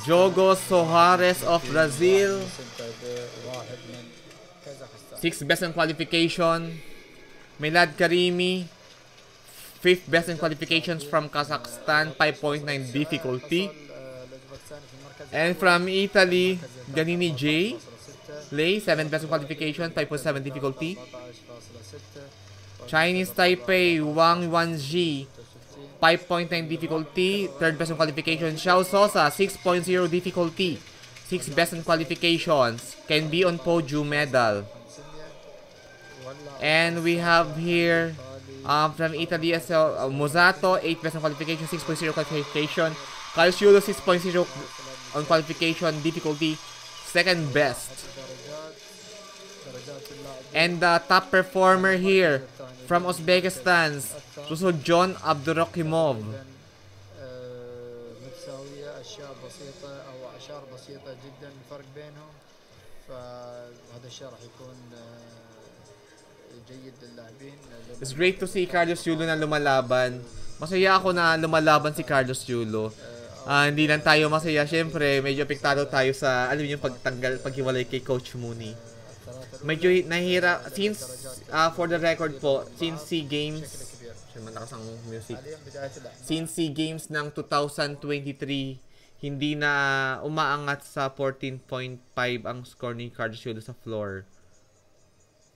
Jogo Soares of Brazil, 6th best in qualification. Milad Karimi, 5th best in qualifications from Kazakhstan, 5.9 difficulty. And from Italy, Giannini J, 7th best in qualification, 5.7 difficulty. Chinese Taipei, Hong Yuwanji, 5.9 difficulty, 3rd best in qualification. Caio Souza, 6.0 difficulty, 6th best in qualifications, can be on podium medal. And we have here from Italy as well, Mozato, 8 best on qualification, 6.0 qualification. Carlos Yulo, 6.0 on qualification difficulty, 2nd best. And the top performer here from Uzbekistan, Ruslanjon Abdurakhimov. It's great to see Carlos Yulo na lumalaban. Masaya ako na lumalaban si Carlos Yulo. Hindi lang tayo masaya. Siyempre, medyo apektado tayo sa, alam niyo, paghiwalay kay Coach Mooney. Medyo nahihirap, since, for the record po, since SEA Games Malakas ang music. Since SEA Games ng 2023, hindi na umaangat sa 14.5 ang score ni Carlos Edel Yulo sa floor.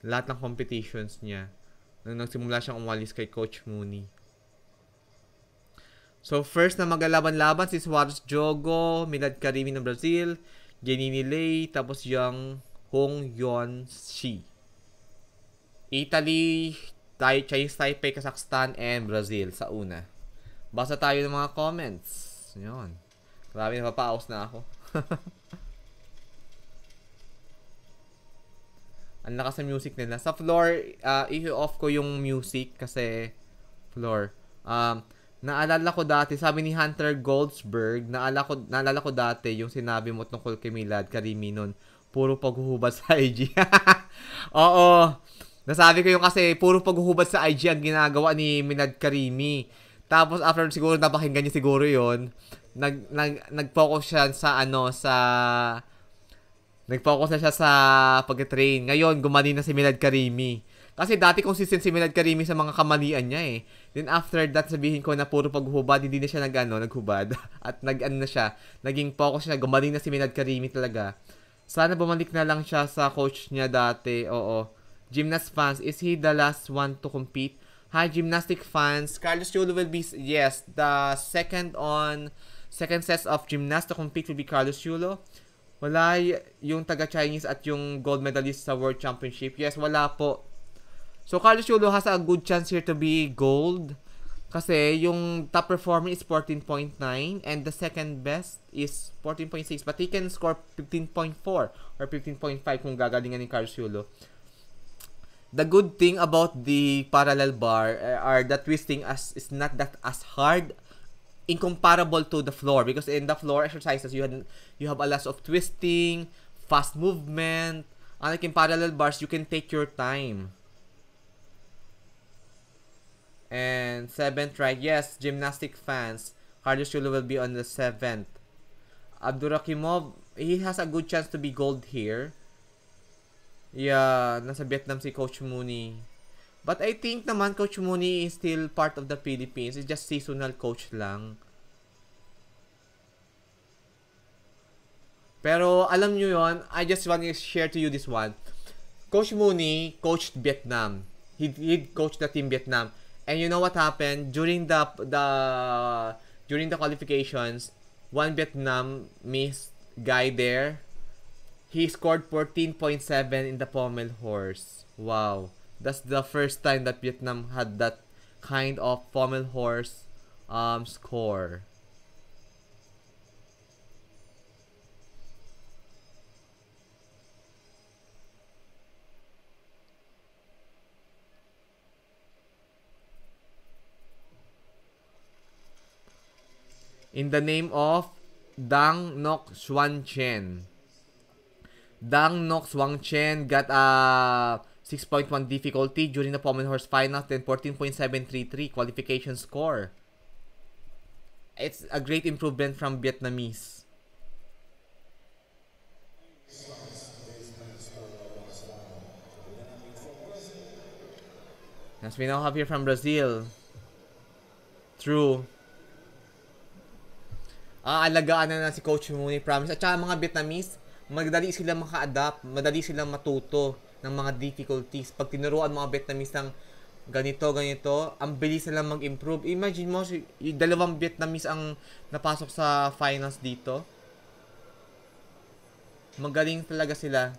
Lahat ng competitions niya. Nung nagsimula siyang umalis kay Coach Mooney. So first na maglalaban-laban si Soares Jogo, Milad Karimi ng Brazil, Giannini J, tapos yung Hong Yuwanji. Italy, Chinese Taipei, Kazakhstan, and Brazil sa una. Basa tayo ng mga comments. Yun. Marami na papaaos na ako. Ang lakas ng music nila. Sa floor, i-off ko yung music kasi floor. Naalala ko dati, sabi ni Hunter Goldsberg, naalala ko dati yung sinabi mo tungkol kay Milad Karimi nun, puro paghuhubad sa IG. Oo. Nasabi ko yung kasi, puro paghuhubad sa IG ang ginagawa ni Milad Karimi. Tapos after siguro napakinggan niya siguro yun, nag-focus siya sa ano, sa... Nag-focus na siya sa pag-train. Ngayon, gumani na si Milad Karimi. Kasi dati consistent si Milad Karimi sa mga kamalian niya eh. Then after that, sabihin ko na puro paghubad, hindi na siya naghubad. At nag-ano na siya, naging focus siya, gumaling na si Milad Karimi talaga. Sana bumalik na lang siya sa coach niya dati, oo. Gymnast fans, is he the last one to compete? Hi, gymnastic fans. Carlos Yulo will be, yes, the second sets of gymnast to compete will be Carlos Yulo. Wala yung taga-Chinese at yung gold medalist sa World Championship. Yes, wala po. So, Carlos Yulo has a good chance here to be gold. Kasi yung top performer is 14.9 and the second best is 14.6. But he can score 15.4 or 15.5 kung gagalingan ni Carlos Yulo. The good thing about the parallel bar are the twisting is not that as hard incomparable to the floor. Because in the floor exercises, you have a lot of twisting, fast movement. Unlike in parallel bars, you can take your time. And 7th try, yes, gymnastic fans. Carlos Yulo will be on the 7th. Abdurakimov, he has a good chance to be gold here. Yeah, nasa Vietnam si Coach Mooney. But I think naman Coach Mooney is still part of the Philippines. It's just seasonal coach lang. Pero alam nyo yon, I just want to share to you this one. Coach Mooney coached Vietnam. He coached the team Vietnam. And you know what happened during the qualifications? One Vietnamese guy there, he scored 14.7 in the pommel horse. Wow, that's the first time that Vietnam had that kind of pommel horse score. In the name of Dang Ngoc Xuan Chien. Dang Ngoc Xuan Chien got a 6.1 difficulty during the Pommel Horse Finals, then 14.733 qualification score. It's a great improvement from Vietnamese. As we now have here from Brazil. True. Alagaan na si Coach Mooney, promise. At saka mga Vietnamese, madali silang maka-adapt, madali silang matuto ng mga difficulties. Pag tinuruan mga Vietnamese ng ganito, ang bilis silang mag-improve. Imagine mo, yung dalawang Vietnamese ang napasok sa finals dito. Magaling talaga sila.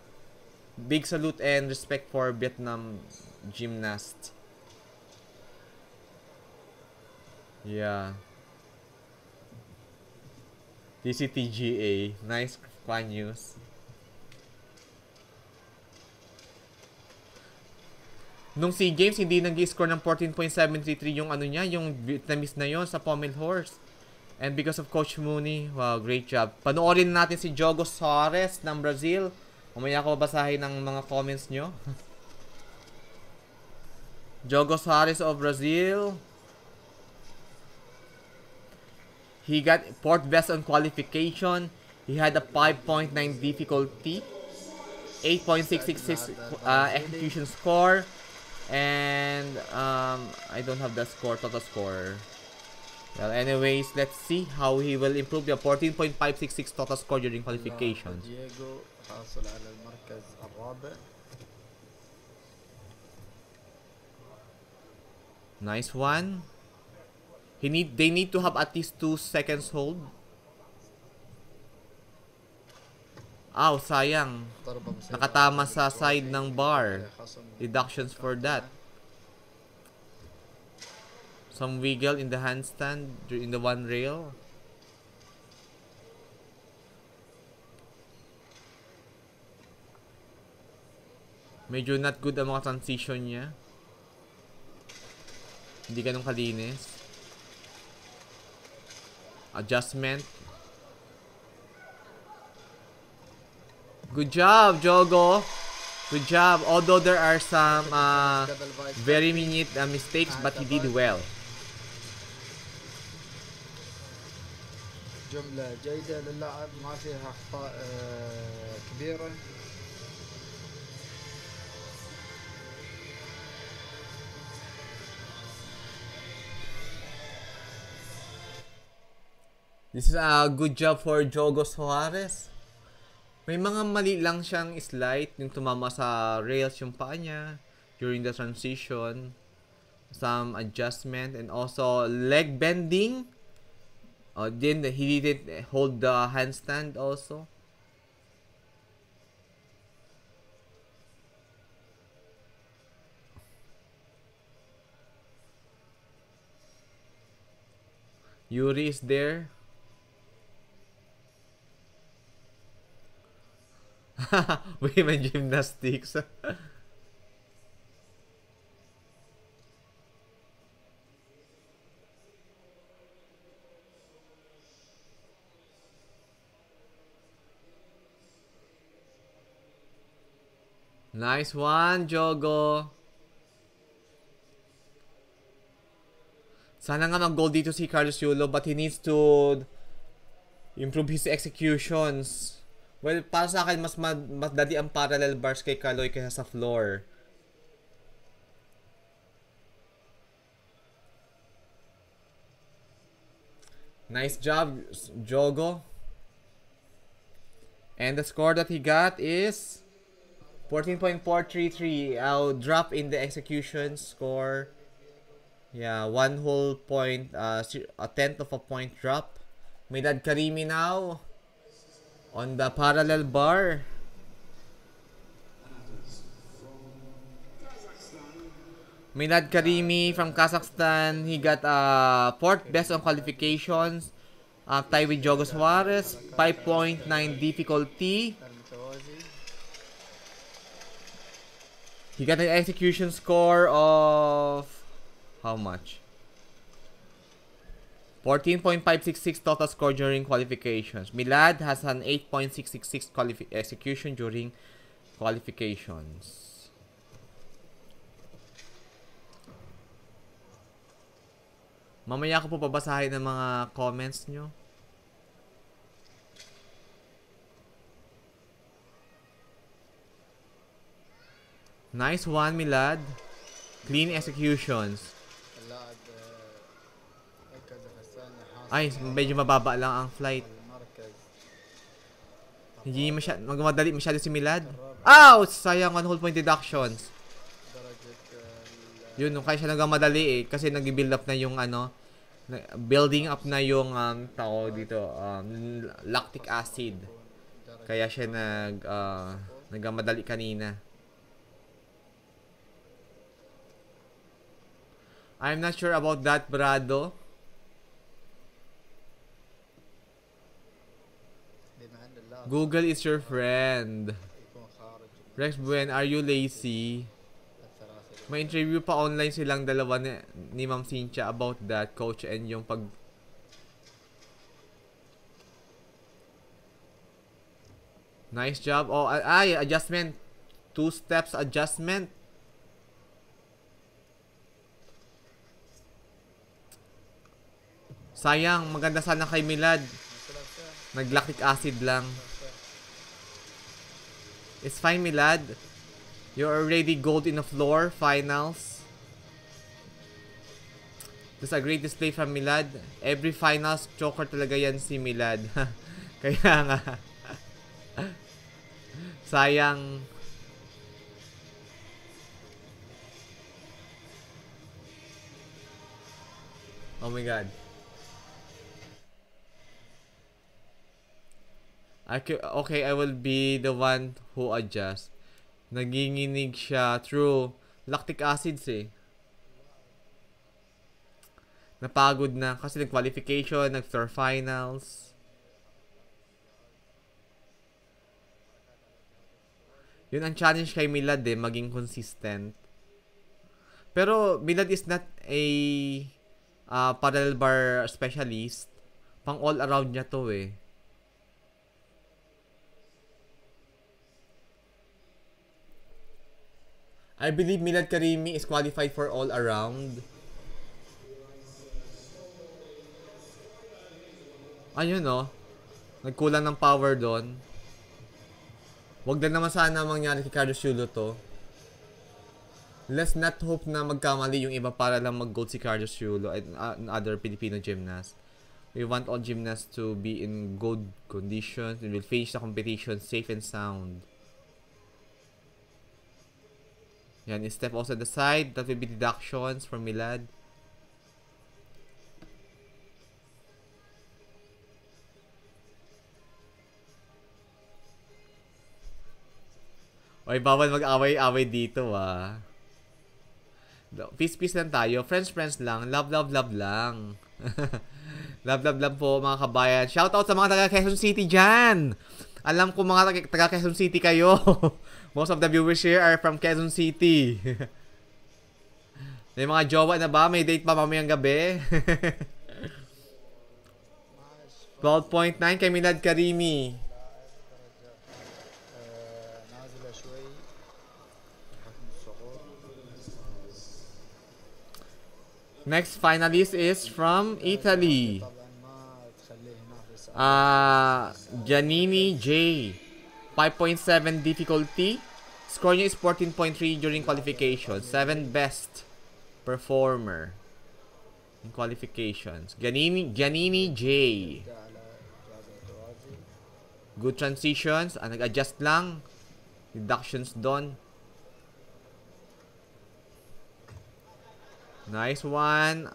Big salute and respect for Vietnam gymnasts. Yeah. DCTGA. Nice fun news. Nung SEA Games, hindi nag-score ng 14.733 yung ano niya, yung Vietnamese na yon sa pommel horse. And because of Coach Mooney, wow, great job. Panoorin natin si Jogo Soares ng Brazil. Umaya ko babasahin ng mga comments nyo. Jogo Soares of Brazil. He got 4th best on qualification. He had a 5.9 difficulty, 8.666 execution score, And I don't have the score, total score. Well, anyways, let's see how he will improve the 14.566 total score during qualification. Diego حاصل على المركز الرابع. Nice one. They need to have at least 2 seconds hold. Aw, sayang. Nakatama sa side ng bar. Deductions for that. Some wiggle in the handstand, in the one rail. Medyo not good ang mga transition niya. Hindi ganun kalinis. Adjustment. Good job, Jogo. Good job. Although there are some very minute mistakes, but he did well. جملة جيدة للاعب ما فيها أخطاء كبيرة. This is a good job for Jogo Soares. May mga mali lang siyang slight, yung tumama sa rails yung paa niya during the transition. Some adjustment and also leg bending. Oh, he didn't hold the handstand also. Yuri is there. Women gymnastics. Nice one, Jogo. Sana nga mag-goal dito si Carlos Yulo, but he needs to improve his executions. Well, para sa akin, mas dali ang parallel bars kay Kaloy kaysa sa floor. Nice job, Jogo. And the score that he got is 14.433. I'll drop in the execution score. Yeah, one whole point, a tenth of a point drop. Milad Karimi now. On the parallel bar. Milad Karimi from Kazakhstan, he got a 4th best on qualifications, tied with Jogo Soares, 5.9 difficulty. He got an execution score of how much? 14.566 total score during qualifications. Milad has an 8.666 execution during qualifications. Mamaya ko po babasahin ang mga comments nyo. Nice one, Milad. Clean executions. Ay, medyo mababa lang ang flight. Hindi magmadali masyado si Milad. Ow! Sayang, one whole point deductions. Yun, nung kaya siya nagmadali eh. Kasi nag-build up na yung ano, building up na yung tao dito, lactic acid. Kaya siya nagmadali kanina. I'm not sure about that, Brado. Google is your friend. Rex Buen, are you lazy? May interview pa online silang dalawa ni Ma'am Cynthia about that, coach, and yung pag... Nice job. Oh, ay, adjustment. 2 steps adjustment. Sayang, maganda sana kay Milad. Nag-lactic acid lang. It's fine, Milad. You're already gold in the floor finals. That's a great display from Milad. Every finals choker talaga yan si Milad. Kaya nga. Sayang. Oh my god. Okay, I will be the one who adjusts. Naginginig siya through lactic acids eh. Napagod na kasi nag-qualification, nag-floor finals. Yun ang challenge kay Milad eh, maging consistent. Pero Milad is not a paddle bar specialist. Pang all around niya to eh. I believe Milad Karimi is qualified for all around. Ayun no. Nagkulang ng power doon. Wag na naman sana mangyari kay Carlos Yulo to. Let's not hope na magkamali yung iba para lang mag-gold si Carlos Yulo and other Filipino gymnasts. We want all gymnasts to be in good condition and will finish the competition safe and sound. Yan, step also at the side. That will be deductions from Milad. Oy, bawal mag-away-away dito ah. Peace-peace lang tayo. Friends-friends lang. Love-love-love lang. Love-love-love po mga kabayan. Shoutout sa mga taga-Quezon City dyan! Alam ko mga taga-Quezon City kayo. Most of the viewers here are from Quezon City. May mga jowa na ba? May date pa mamayang gabi? 12.9 kay Milad Karimi. Next finalist is from Italy. Giannini J, 5.7 difficulty. Score niya is 14.3 during qualification. 7 best performer in qualifications. Giannini J. Good transitions. Nag-adjust lang. Deductions done. Nice one.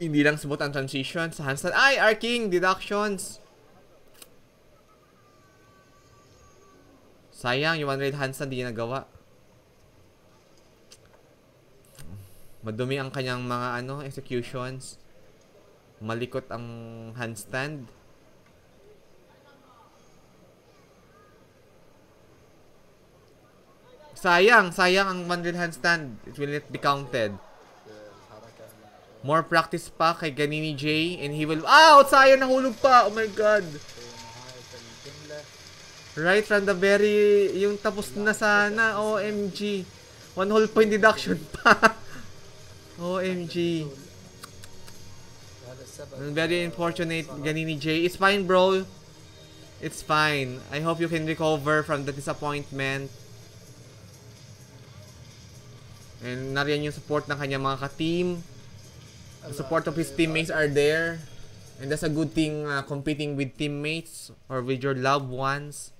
Hindi lang smooth ang transition sa handstand. Ay! Arcing! Deductions! Sayang, yung one-rail handstand hindi niya nagawa. Madumi ang kanyang mga executions. Malikot ang handstand. Sayang! Sayang ang one-rail handstand. It will not be counted. More practice pa kay Giannini J and he will... Oh! Sayang! Nahulog pa! Oh my god! Right from the very... Yung tapos na sana. OMG! One whole point deduction pa! OMG! I'm very unfortunate, Giannini J. It's fine, bro. It's fine. I hope you can recover from the disappointment. And nariyan yung support ng kanyang mga ka-team. The support of his teammates are there, and that's a good thing. Competing with teammates or with your loved ones.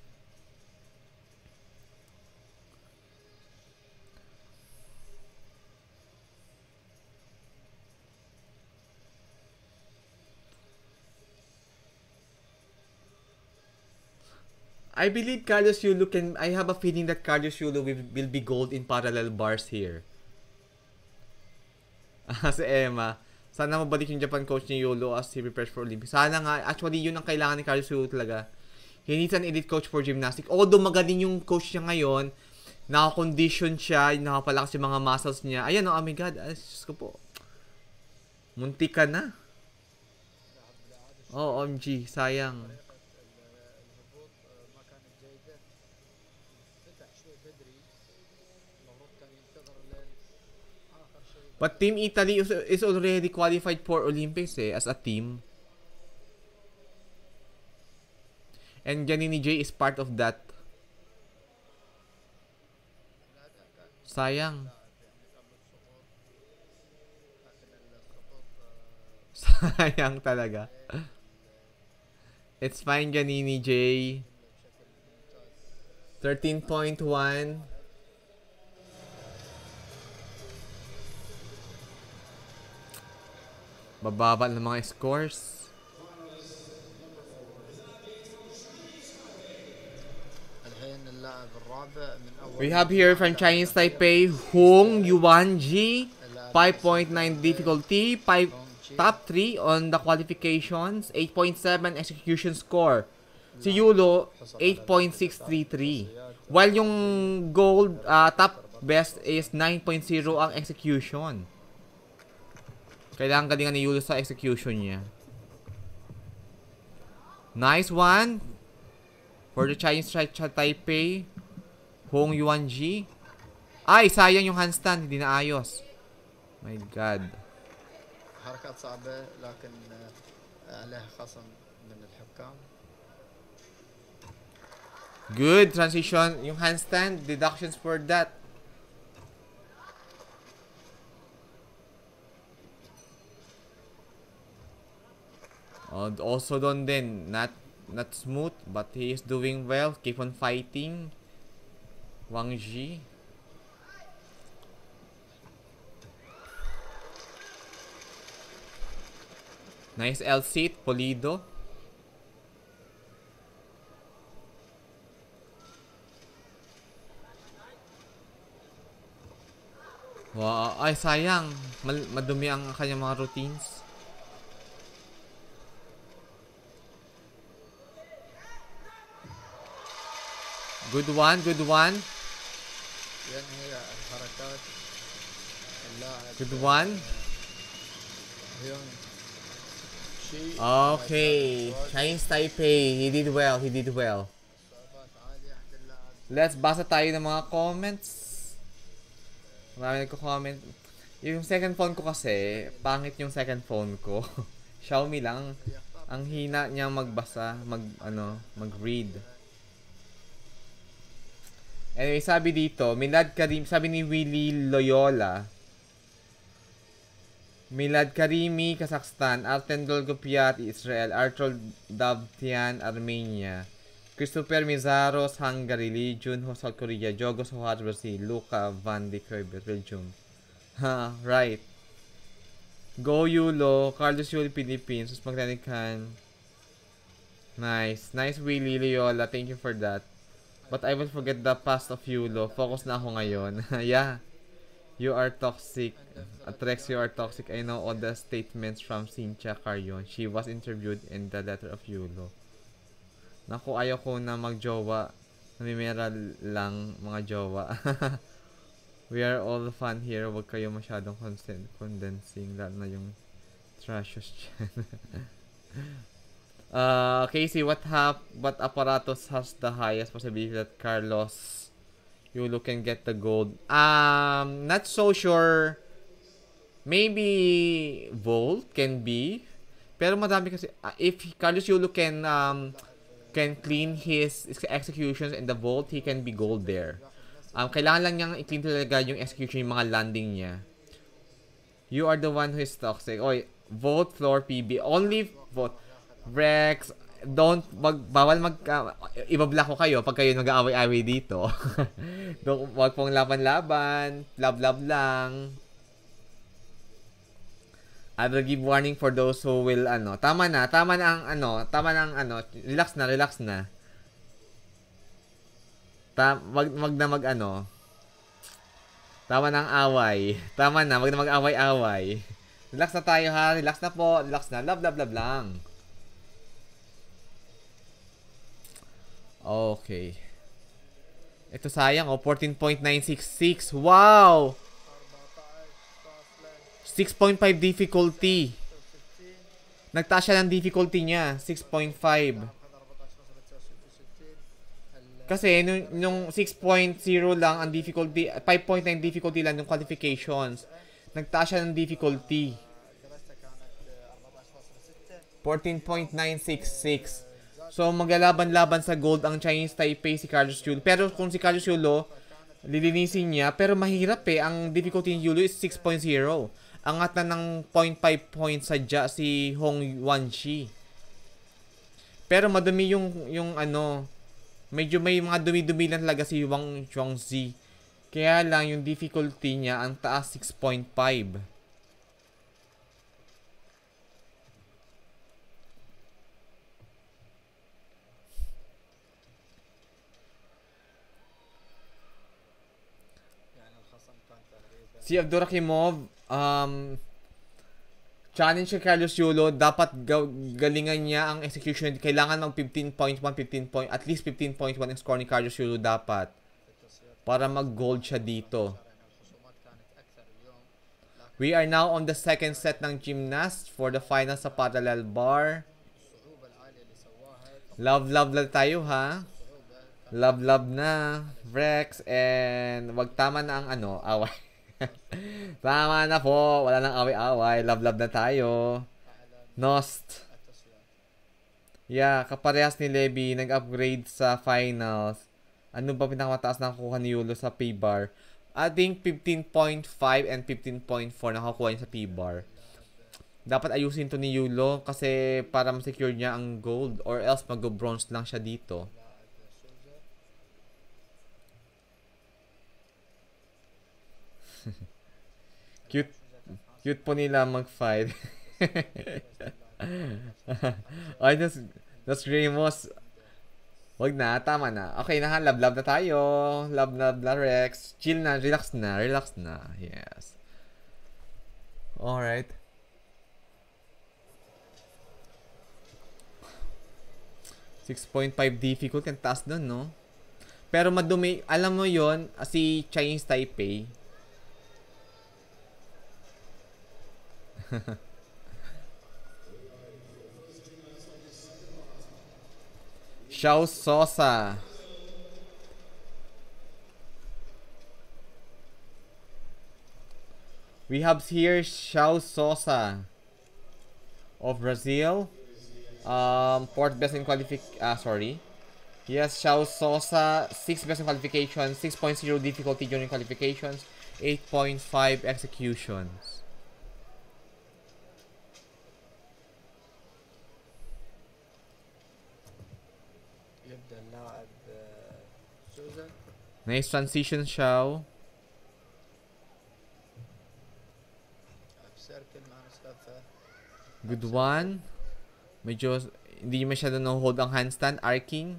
I believe Carlos Yulo can. I have a feeling that Carlos Yulo will be gold in parallel bars here. Si Emma. Sana mabalik yung Japan coach ni Yulo as he prepares for Olympics. Sana nga. Actually, yun ang kailangan ni Carlos Yulo talaga. He needs an elite coach for gymnastics. Although magaling yung coach niya ngayon, naka-condition siya, nakapalakas yung mga muscles niya. Ayan, oh my god. Ay, Diyos ko po. Munti ka na. Oh, OMG. Sayang. But Team Italy is already qualified for Olympics eh, as a team. And Giannini J is part of that. Sayang. Sayang talaga. It's fine, Giannini J. 13.1. Bababa ng mga scores. We have here from Chinese Taipei, Hong Yuwanji, 5.9 difficulty, top 3 on the qualifications, 8.7 execution score. Si Yulo, 8.633. While yung gold top best is 9.0 ang execution. Kailangan galingan ni Yulo sa execution niya. Nice one for the Chinese Taipei, Hong Yuwanji. Ay, sayang yung handstand. Hindi naayos. My God. Harakat sabe, lakin alah khasam min al-hukam. Good transition. Yung handstand, deductions for that. Also done then, not smooth, but he is doing well. Keep on fighting, Wang Ji. Nice L seat, Polido. Wow, ay sayang, madumi ang kanyang mga routines. Good one, good one. Good one. Okay, Chinese Taipei, he did well, he did well. Let's basa tayo ng mga comments. Marami nagko-comment. Yung second phone ko kasi, pangit yung second phone ko. Xiaomi lang. Ang hina niya magbasa, mag-read. Anyway, sabi dito, Milad Karimi, sabi ni Willie Loyola. Milad Karimi, Kazakhstan. Artem Dolgopiat, Israel. Arthur Davtyan, Armenia. Christopher Mizaros, Hungary. Junho, South Korea. Jogo Soares, Brazil. Luca Van de Kerber, Belgium. Ha, right. Go Yulo. Carlos Yulo, Philippines. Magdanikan. Nice. Nice, Willie Loyola. Thank you for that. But I will forget the past of Yulo. Focus na ako ngayon. Yeah. You are toxic. Atrex, you are toxic. I know all the statements from Cynthia Carrion. She was interviewed in the letter of Yulo. Naku, ayaw ko na magjowa. Namimera lang mga jowa. We are all fun here. Huwag kayo masyadong condensing. Lahat na yung trashos dyan. Casey, what apparatus has the highest possibility that Carlos Yulo can get the gold? Not so sure. Maybe Volt can be. Pero madami kasi. If Carlos Yulo can clean his executions and the Volt, he can be gold there. Kailangan lang niyang i-clean talaga yung execution, yung mga landing niya. You are the one who is toxic. Oy, Volt, Floor, PB. Only Volt. Rex, don't, bawal ibabla ko kayo pag kayo nag-aaway-aaway dito. Huwag pong laban-laban, love-love lang. I will give warning for those who will, tama na ang, relax na. Tama na ang away, wag na mag-away-away. Relax na tayo ha, relax na po, relax na, love-love lang. Okay. Ito sayang, oh. 14.966. Wow! 6.5 difficulty. Nagtaas siya ng difficulty niya. 6.5. Kasi nung 6.0 lang ang difficulty, 5.9 difficulty lang yung qualifications. Nagtaas siya ng difficulty. 14.966. So, maglalaban-laban sa gold ang Chinese Taipei si Carlos Yulo. Pero kung si Carlos Yulo Lilinisin niya, pero mahirap eh. Ang difficulty ni Yulo is 6.0. Angat na ng 0.5 points sadya si Hong Yuwanji. Pero madumi yung ano, medyo may mga dumi-dumi lang talaga si Wang Zhongzi. Kaya lang yung difficulty niya ang taas 6.5. Si Abdurakimov, challenge kay Carlos Yulo, dapat galingan niya ang execution. Kailangan ng 15.1, at least 15.1 ang score ni Carlos Yulo dapat para mag-gold siya dito. We are now on the second set ng gymnast for the final sa parallel bar. Love lang tayo ha. Love na, Rex, and wag tama na ang ano, away. Tama na po, wala nang away-away. Love-love na tayo. Nost. Yeah, kaparehas ni Levi. Nag-upgrade sa finals. Ano ba pinakamataas na nakukuha ni Yulo sa P-bar? I think 15.5 and 15.4 nakakuha niya sa P-bar. Dapat ayusin to ni Yulo kasi para ma-secure niya ang gold, or else mag-bronze lang siya dito. Cute, cute po nila mag-fight. Ay, nas Gramos. Wag na, tama na. Okay na ha, love-love na tayo. Love-love na, Rex. Chill na, relax na. Yes. Alright. Right. 6.5 difficult and taas doon, no? Pero madumi, alam mo yon, si Chinese Taipei. Caio Souza. We have here Caio Souza of Brazil, fourth best in qualification. Sorry, yes, Caio Souza, sixth best in qualification, 6.0 difficulty during qualifications, 8.5 executions. Nice transition, Xiao. Good one. Medyo hindi masyado na-hold ang handstand. Arcing.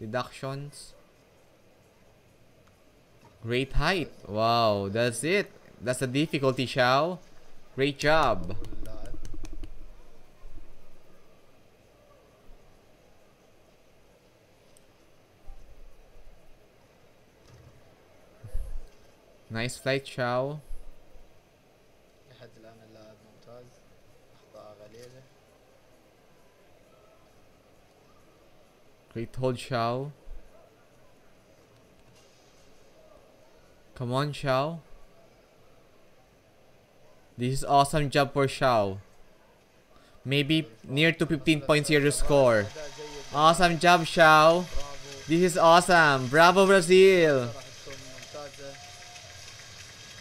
Deductions. Great height. Wow, that's it. That's the difficulty, Xiao. Great job. Nice flight, Xiao. Great hold, Xiao. Come on, Xiao. This is awesome job for Xiao. Maybe near to 15.0 score. Awesome job, Xiao. This is awesome. Bravo, Brazil.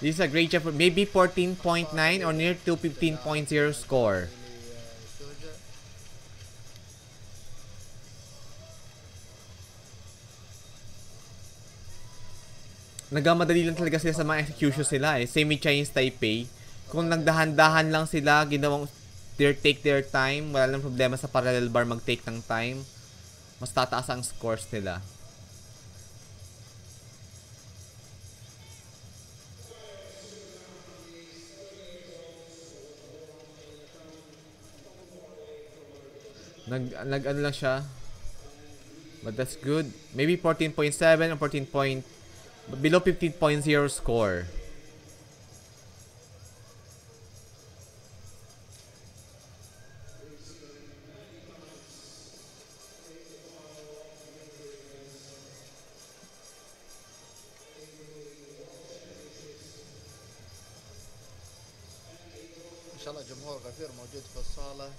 This is a great job for maybe 14.9 or near to 15.0 score. Nagamadali lang talaga sila sa mga executions nila eh. Same with Chinese Taipei. Kung nagdahan-dahan lang sila, ginawang take their time, wala lang problema sa parallel bar mag-take ng time, mas tataas ang scores nila. Nag-ano lang siya. But that's good. Maybe 14.7 or 14. Below 15.0 score. Inshallah, jumhur ghafir موجود في الصالة.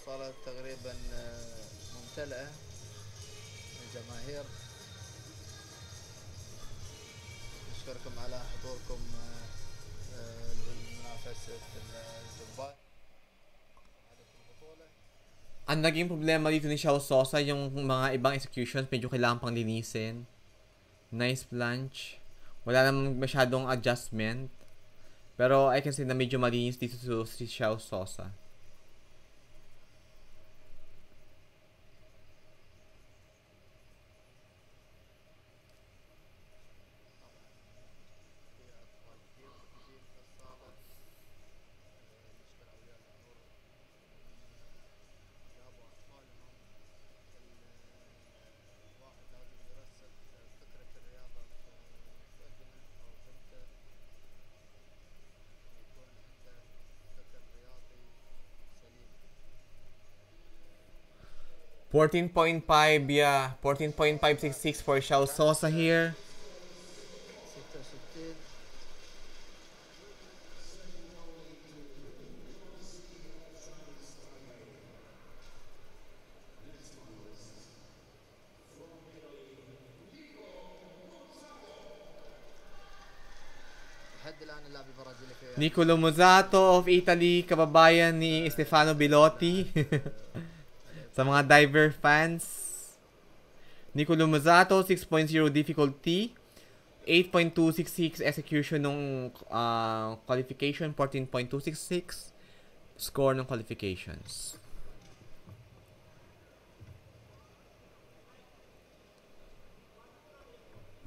الصالة تقريبا ممتلئة من الجماهير. نشكركم على حضوركم للمنافسة الضباط. Ang naging problema dito ni Caio Souza yung mga ibang executions medyo kailangan pang linisin. Nice plunge. Wala namang masyadong adjustment. Pero I can say na medyo malinis dito si Caio Souza. Yeah, 14.566 for Caio Souza here. Nicolò Vannucci of Italy, kababayan ni Stefano Bilotti. Sa mga diver fans, Nicolò Vannucci 6.0 difficulty, 8.266 execution ng qualification, 14.266 score ng qualifications.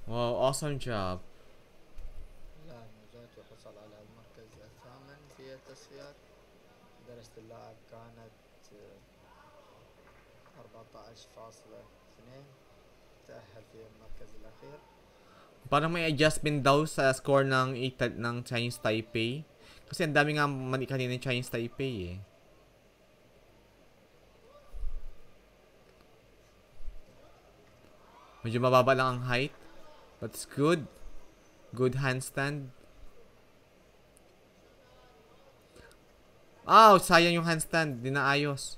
Wow, awesome job. Parang may adjustment daw sa score ng Chinese Taipei. Kasi ang dami nga mali kanina ng Chinese Taipei eh. Medyo mababa lang ang height. That's good. Good handstand. Oh, sayang yung handstand. Di naayos.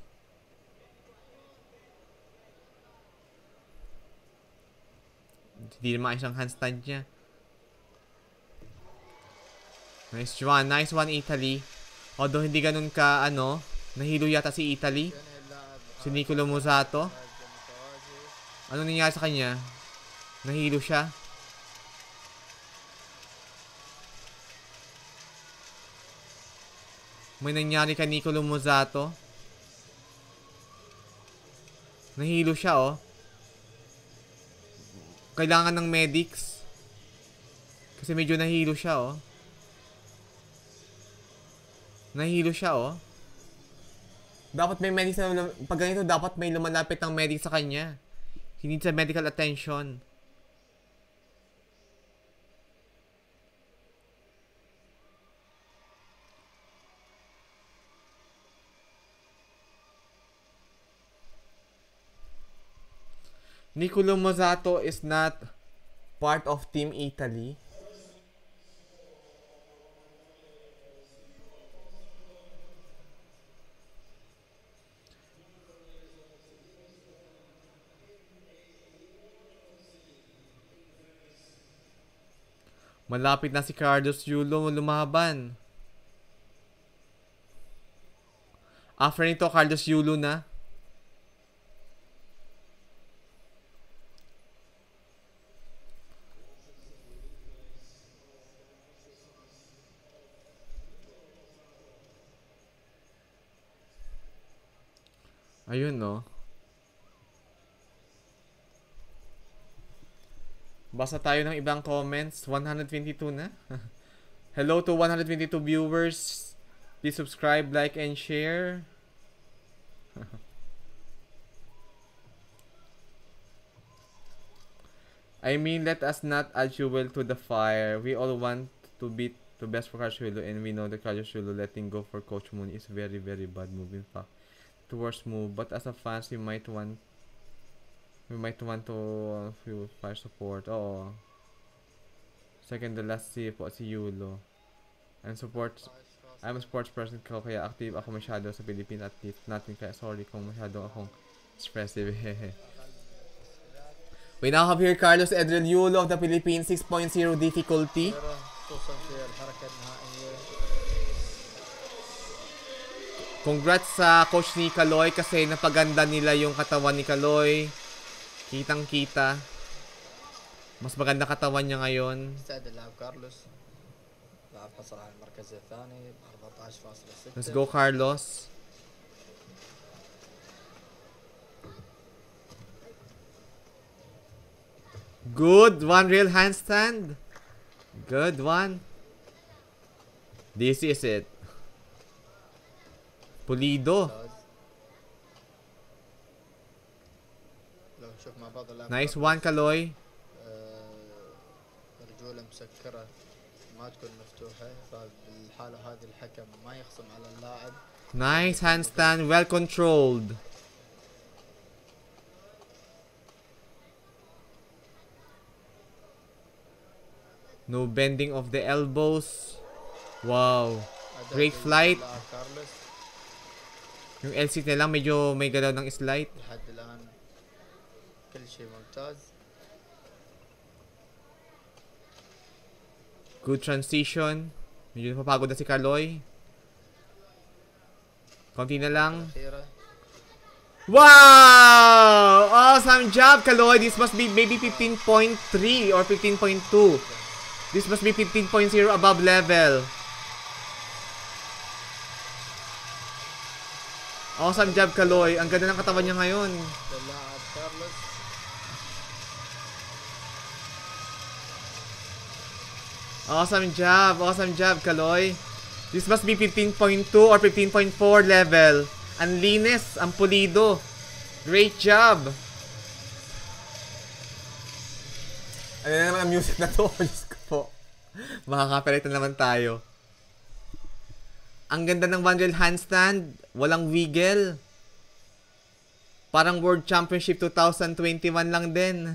Hindi naman isang handstand niya. Nice one Italy. Although hindi ganun ka ano, nahilo yata si Italy, si Nicolò Vannucci. Ano nangyari sa kanya? Nahilo siya. May nangyari ka Nicolò Vannucci. Nahilo siya oh. Kailangan ng medics. Kasi medyo nahilo siya, oh. Nahilo siya, oh. Dapat may medics na... Pag ganito, dapat may lumalapit ng medics sa kanya. He needs a medical attention. Nicolò Vannucci is not part of Team Italy. Malapit na si Carlos Yulo lumaban. After nito, Carlos Yulo na. Ayun, no? Basa tayo ng ibang comments. 122 na. Hello to 122 viewers. Please subscribe, like, and share. I mean, let us not add fuel to the fire. We all want to beat the best for Carlos Yulo, and we know that Carlos Yulo letting go for Coach Moon is very, very bad move, in fact. Towards move, but as a fans, we might want to feel fire support. Oh, second to last po si Yulo. I'm a sports person ko, kaya active ako masyado sa Pilipinas at natin kaya sorry kung masyado akong expressive. We now have here Carlos Edel Yulo of the Philippines, 6.0 difficulty. Congrats sa coach ni Kaloy kasi napaganda nila yung katawan ni Kaloy. Kitang-kita. Mas maganda katawan niya ngayon. Let's go, Carlos. Good one, real handstand. Good one. This is it. Pulido. Nice one, Kaloy. Nice handstand, well controlled. No bending of the elbows. Wow. Great flight. Yung L-sit na lang, medyo may galaw ng slide. Good transition. Medyo napapagod na si Kaloy. Konti na lang. Wow! Awesome job, Kaloy! This must be maybe 15.3 or 15.2. This must be 15.0 above level. Awesome job, Kaloy. Ang ganda ng katawan niya ngayon. Awesome job, Kaloy. This must be 15.2 or 15.4 level. Ang linis, ang pulido. Great job. Ano na naman ang music na to? Diyos ko po. Makaka-copyright na naman tayo. Ang ganda ng one rail handstand, walang wiggle. Parang World Championship 2021 lang din.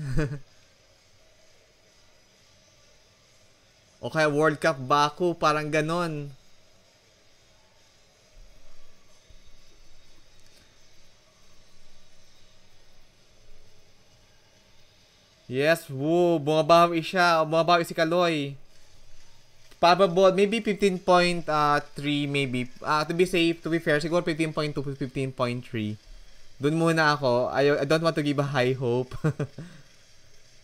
O kaya World Cup Baku, parang ganon. Yes, woo, bumabawi siya, bumabawi si Kaloy. Probably, maybe 15.3, maybe. To be safe, to be fair, siguro 15.2 to 15.3. Doon muna ako. I don't want to give a high hope.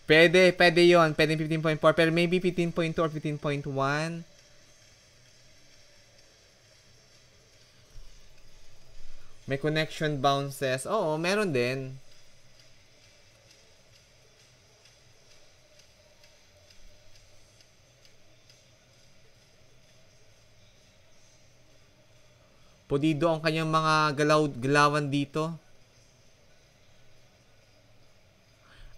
Pwede, pwede yun. Pwede 15.4, pero maybe 15.2 or 15.1. May connection bounces. Oo, meron din. Pulido ang kanyang mga galawan dito.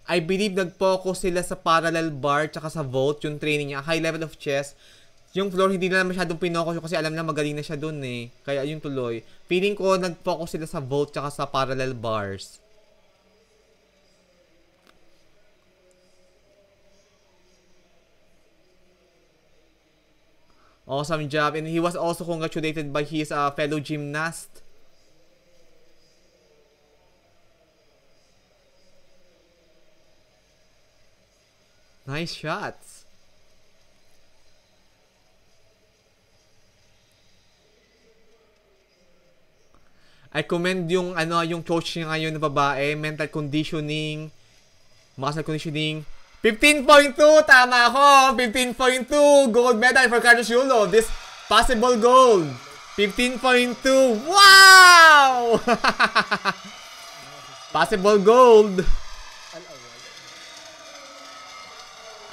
I believe nag-focus sila sa parallel bar tsaka sa vault yung training niya. High level of chess. Yung floor hindi na masyadong pinocus kasi alam na magaling na siya dun eh. Kaya yung tuloy. Feeling ko nag-focus sila sa vault tsaka sa parallel bars. Awesome job, and he was also congratulated by his fellow gymnast. Nice shots. I commend yung ano yung coach niya ngayon na babae, muscle conditioning. 15.2! Tama ako! 15.2! Gold medal for Carlos Yulo. This possible gold. 15.2! Wow! Possible gold.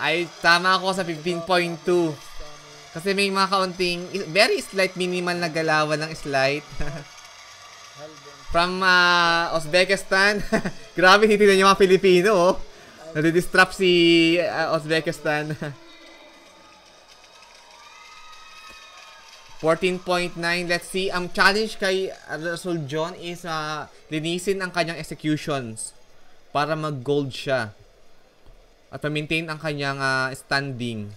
Ay, tama ako sa 15.2. Kasi may mga kaunting, very slight minimal na galawan ng slide. From Uzbekistan. Grabe, titignan niyo mga Pilipino, oh. Nadidistrap si Uzbekistan. 14.9. Let's see. Ang challenge kay Ruslanjon is linisin ang kanyang executions para mag-gold siya at ma-maintain ang kanyang standing.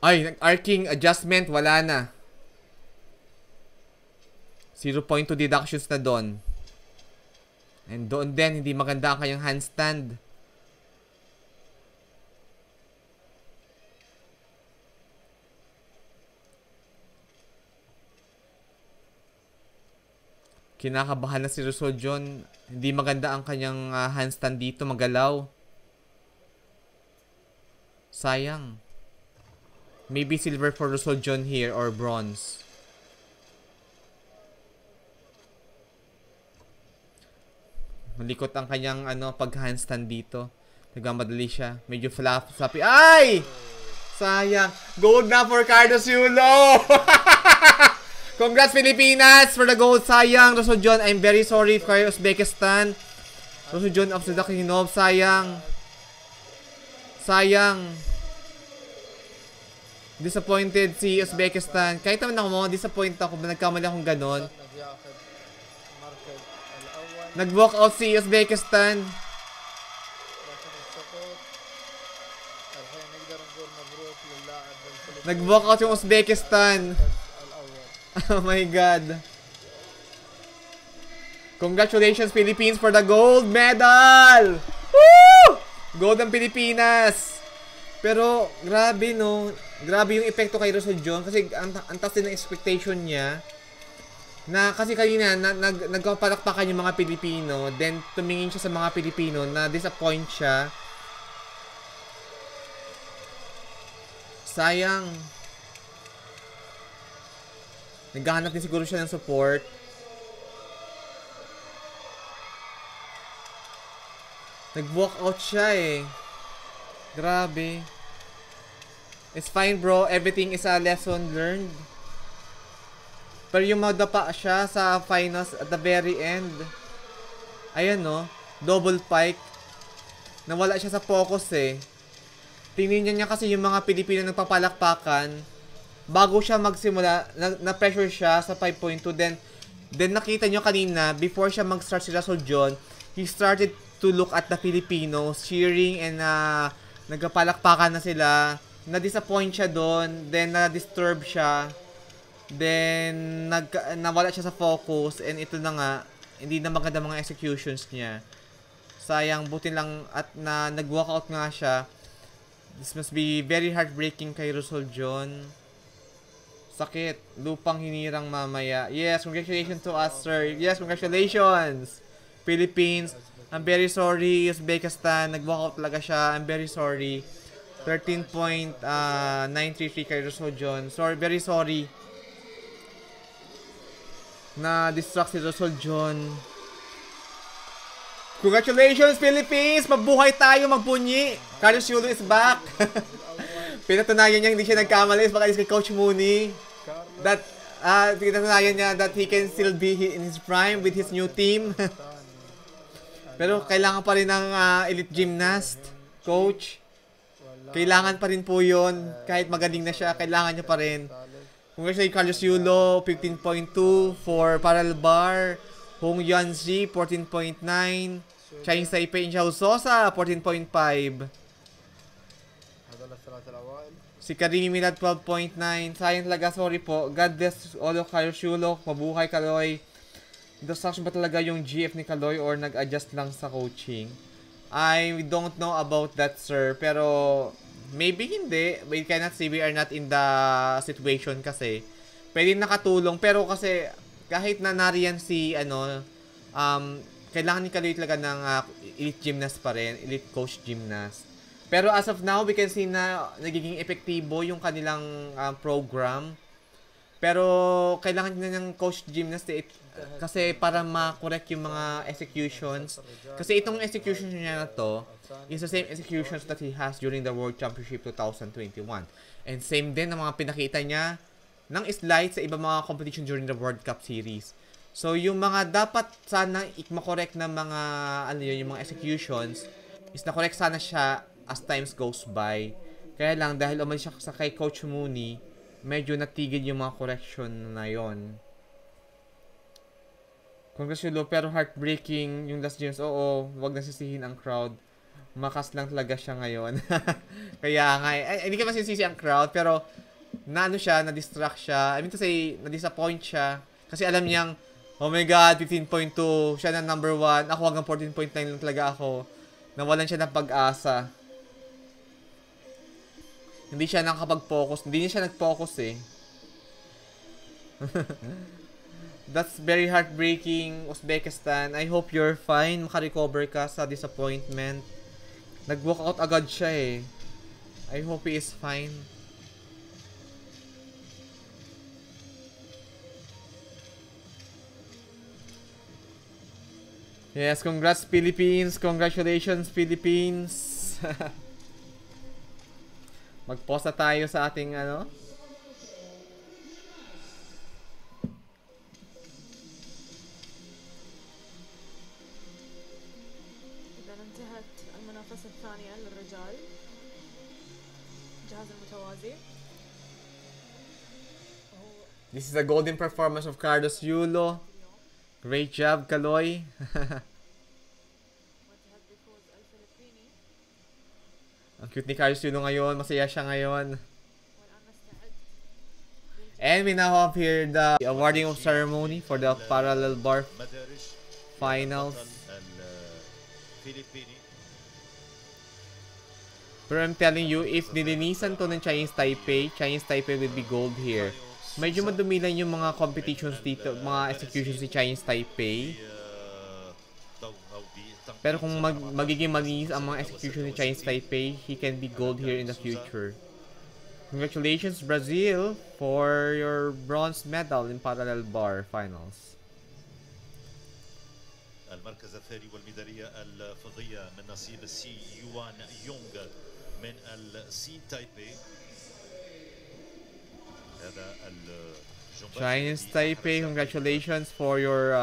Ay, arcing adjustment. Wala na. 0.2 deductions na doon. And doon din, hindi maganda ang kanyang handstand. Kinakabahan na si Ruslanjon. Hindi maganda ang kanyang handstand dito. Magalaw. Sayang. Maybe silver for Ruslanjon here or bronze. Malikot ang kanyang pag-handstand dito. Nagmamadali siya. Medyo flappy. Ay! Sayang. Gold na for Carlos Yulo! Congrats Pilipinas for the gold. Sayang. Ruslanjon, I'm very sorry for Uzbekistan. Ruslanjon of Sudakinov. Sayang. Sayang. Disappointed si Uzbekistan. Kahit naman ako mga disappointed ako. Nagkamali akong ganon. Nag-walk out si Uzbekistan. Nag-walk out yung Uzbekistan. Oh my God. Congratulations Philippines for the gold medal. Woo! Gold ang Pilipinas. Pero grabe no. Grabe yung epekto kay Ruslanjon. Kasi ang taas din ng expectation niya. Na kasi kanina, nagpalakpakan yung mga Pilipino, then tumingin siya sa mga Pilipino, na-disappoint siya. Sayang. Naghahanap din siguro siya ng support. Nag-walk out siya eh. Grabe. It's fine bro, everything is a lesson learned. Pero yung madapa siya sa finals at the very end. Ayan no, double pike. Nawala siya sa focus eh. Tingnan niya kasi yung mga Pilipino nagpapalakpakan. Bago siya magsimula, na-pressure siya sa 5.2. Then nakita niyo kanina, before siya mag-start si Ruslanjon, he started to look at the Filipinos, cheering and nagpapalakpakan na sila. Na-disappoint siya doon, then na-disturb siya. Then, nawala siya sa focus and ito na nga, hindi na maganda mga executions niya. Sayang, buti lang at na nag-walkout nga siya. This must be very heartbreaking kay Ruslanjon. Sakit, lupang hinirang mamaya. Yes, congratulations to us, sir. Yes, congratulations! Philippines, I'm very sorry. Uzbekistan, nag-walkout talaga siya. I'm very sorry. 13.933 kay Ruslanjon. Sorry, very sorry. Na-distract si Ruslanjon. Congratulations, Philippines! Mabuhay tayo, magpunyi! Carlos Yulo is back! Pinatunayan niya, hindi siya nagkamali. Baka is kay Coach Mooney. Pinatunayan niya that he can still be in his prime with his new team. Pero kailangan pa rin ng elite gymnast, coach. Kailangan pa rin po yun. Kahit magaling na siya, kailangan niya pa rin. Congratulations Carlos Yulo, 15.2 for Paral Bar, Hong Yuwanji, 14.9, Chinese Taipei Injao Sosa, 14.5. Si Karimi Milad, 12.9. Sayang talaga, sorry po. God bless all of Carlos Yulo. Mabuhay Kaloy. Distraction ba talaga yung GF ni Kaloy or nag-adjust lang sa coaching? I don't know about that sir, pero... Maybe hindi. We cannot say we are not in the situation kasi. Pwede nakatulong. Pero kasi kahit na nariyan si kailangan ni Kaloy talaga ng elite gymnast pa rin. Elite coach gymnast. Pero as of now, we can see na nagiging epektibo yung kanilang program. Pero kailangan na ng coach gymnast kasi para ma-correct yung mga executions. Kasi itong executions niya na to is the same executions that he has during the World Championship 2021. And same din ang mga pinakita niya ng slides sa iba mga competition during the World Cup Series. So yung mga dapat sana i-correct na mga yung mga executions is na-correct sana siya as times goes by. Kaya lang dahil umalis siya sa kay Coach Mooney, medyo natigil yung mga correction na yon. Congrats Yulo, pero heartbreaking yung last James. Oo, wag nasisihin ang crowd. Makas lang talaga siya ngayon. Kaya nga, hindi ka masisisi ang crowd, pero na-distract siya. I mean to say, na-disappoint siya. Kasi alam niyang Oh my God, 15.2. Siya na number 1. Ako hanggang 14.9 lang talaga ako. Nawalan siya ng pag-asa. Hindi siya nakapag-focus. Hindi niya siya nag-focus eh. That's very heartbreaking, Uzbekistan. I hope you're fine. Makarecover ka sa disappointment. Nag-walk out agad siya eh. I hope he is fine. Yes, congrats Philippines. Congratulations Philippines. Mag-post na tayo sa ating ano. This is a golden performance of Carlos Yulo. Great job, Kaloy. Ang cute ni Carlos Yulo ngayon. Masaya siya ngayon. And we now have here the awarding of ceremony for the parallel bar finals. But I'm telling you, if nilinisan to ng Chinese Taipei will be gold here. Medyo madumi lang yung mga competitions dito, mga executions ni Chinese Taipei. Pero kung magiging malinis ang mga executions ni Chinese Taipei, he can be gold here in the future. Congratulations Brazil for your bronze medal in parallel bar finals. المركز الثاني والميدالية الفضية من نصيب سي يوان يونغ من السي تايبي. Chinese Taipei, congratulations for your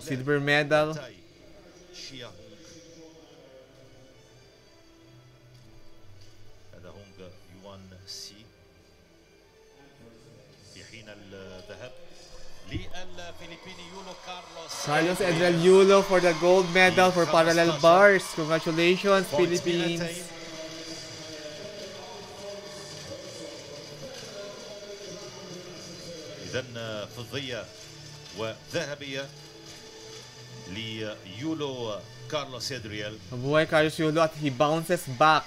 silver medal. Carlos Edel Yulo for the gold medal for parallel bars. Congratulations, Philippines. إذن فضية وذهبية ليولو كارلوس إدريال. Boy, Carlos Yulo, he bounces back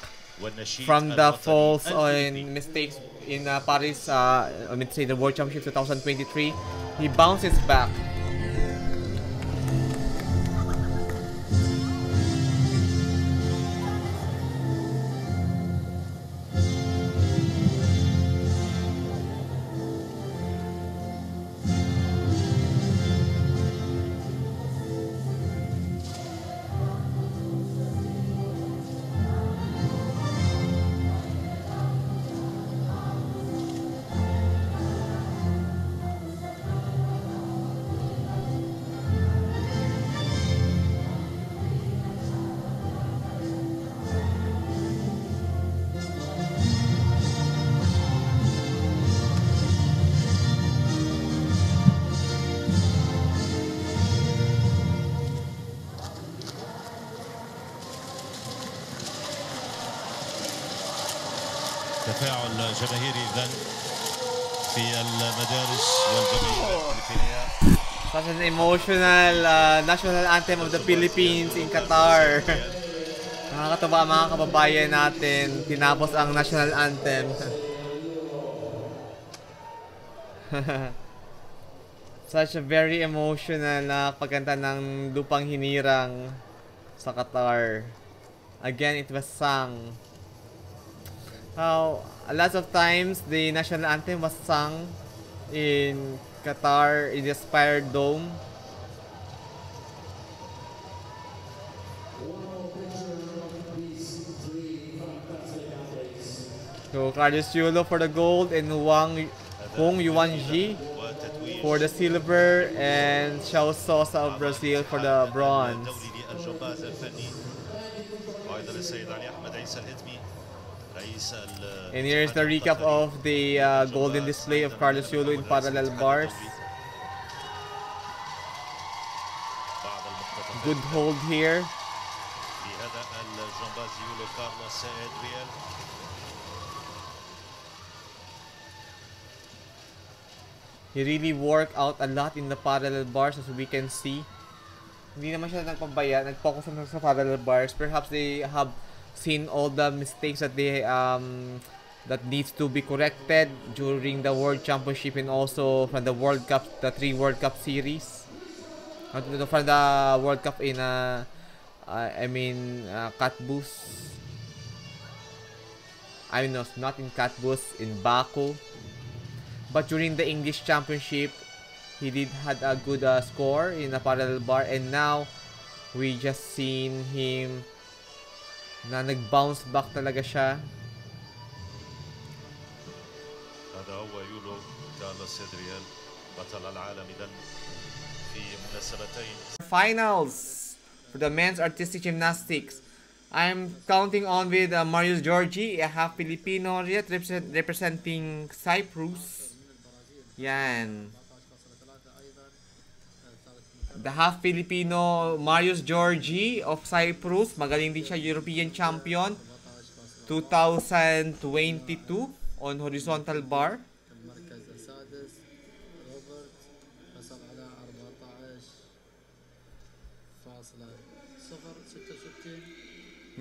from the falls and mistakes in Paris. I mean, say the World Championship 2023. He bounces back. تفاعل جماهيري إذن في المدارس والجماهير الفلبينية. Such an emotional national anthem of the Philippines in Qatar. Nakakatawa mga kababayan natin, tinapos ang national anthem. Such a very emotional na pagkanta ng Lupang Hinirang sa Qatar. Again, it was sung. How a lot of times the national anthem was sung in Qatar in the Aspired Dome. So Carlos Yulo for the gold and Hong Yuwanji for the silver and Caio Souza of Brazil for the bronze. And here is the recap of the golden display of Carlos Yulo in parallel bars. Good hold here. He really worked out a lot in the parallel bars, as we can see. Hindi naman siya nagpabaya, nag-focus lang sa parallel bars. Perhaps they have seen all the mistakes that they that needs to be corrected during the World Championship and also from the World Cup, the 3 World Cup series. From the World Cup in Catbus. I mean, not in Catbus, in Baku. But during the English Championship, he had a good score in a parallel bar, and now we just seen him na nag-bounce back talaga siya. Finals for the men's artistic gymnastics. I'm counting on with Marios Georgiou, a half Filipino yet representing Cyprus. Yan. The half Filipino Marios Georgiou of Cyprus. Magaling din siya, European champion 2022 on horizontal bar.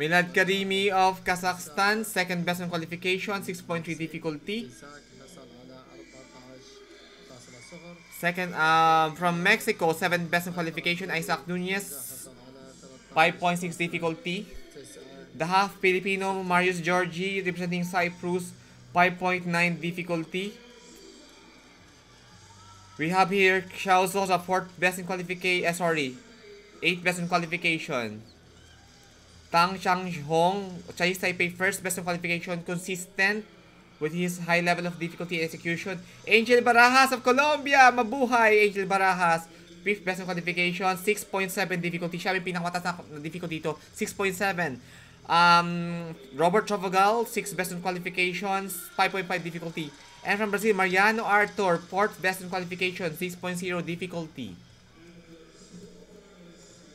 Milad Karimi of Kazakhstan, second best in qualification, 6.3 difficulty. Second, from Mexico, 7th best in qualification, Isaac Núñez, 5.6 difficulty. The half Filipino Marios Georgiou representing Cyprus, 5.9 difficulty. We have here Caio Souza, 4th best in qualification, 8th best in qualification. Tang Changhong, Chinese Taipei, 1st best in qualification, consistent with his high level of difficulty and execution. Angel Barajas of Colombia, mabuhay Angel Barajas, 5th best in qualification, 6.7 difficulty. Siya may pinakamataas na difficulty dito, 6.7. Robert Travigal, 6th best in qualification, 5.5 difficulty. And from Brazil, Mariano Arthur, 4th best in qualification, 6.0 difficulty.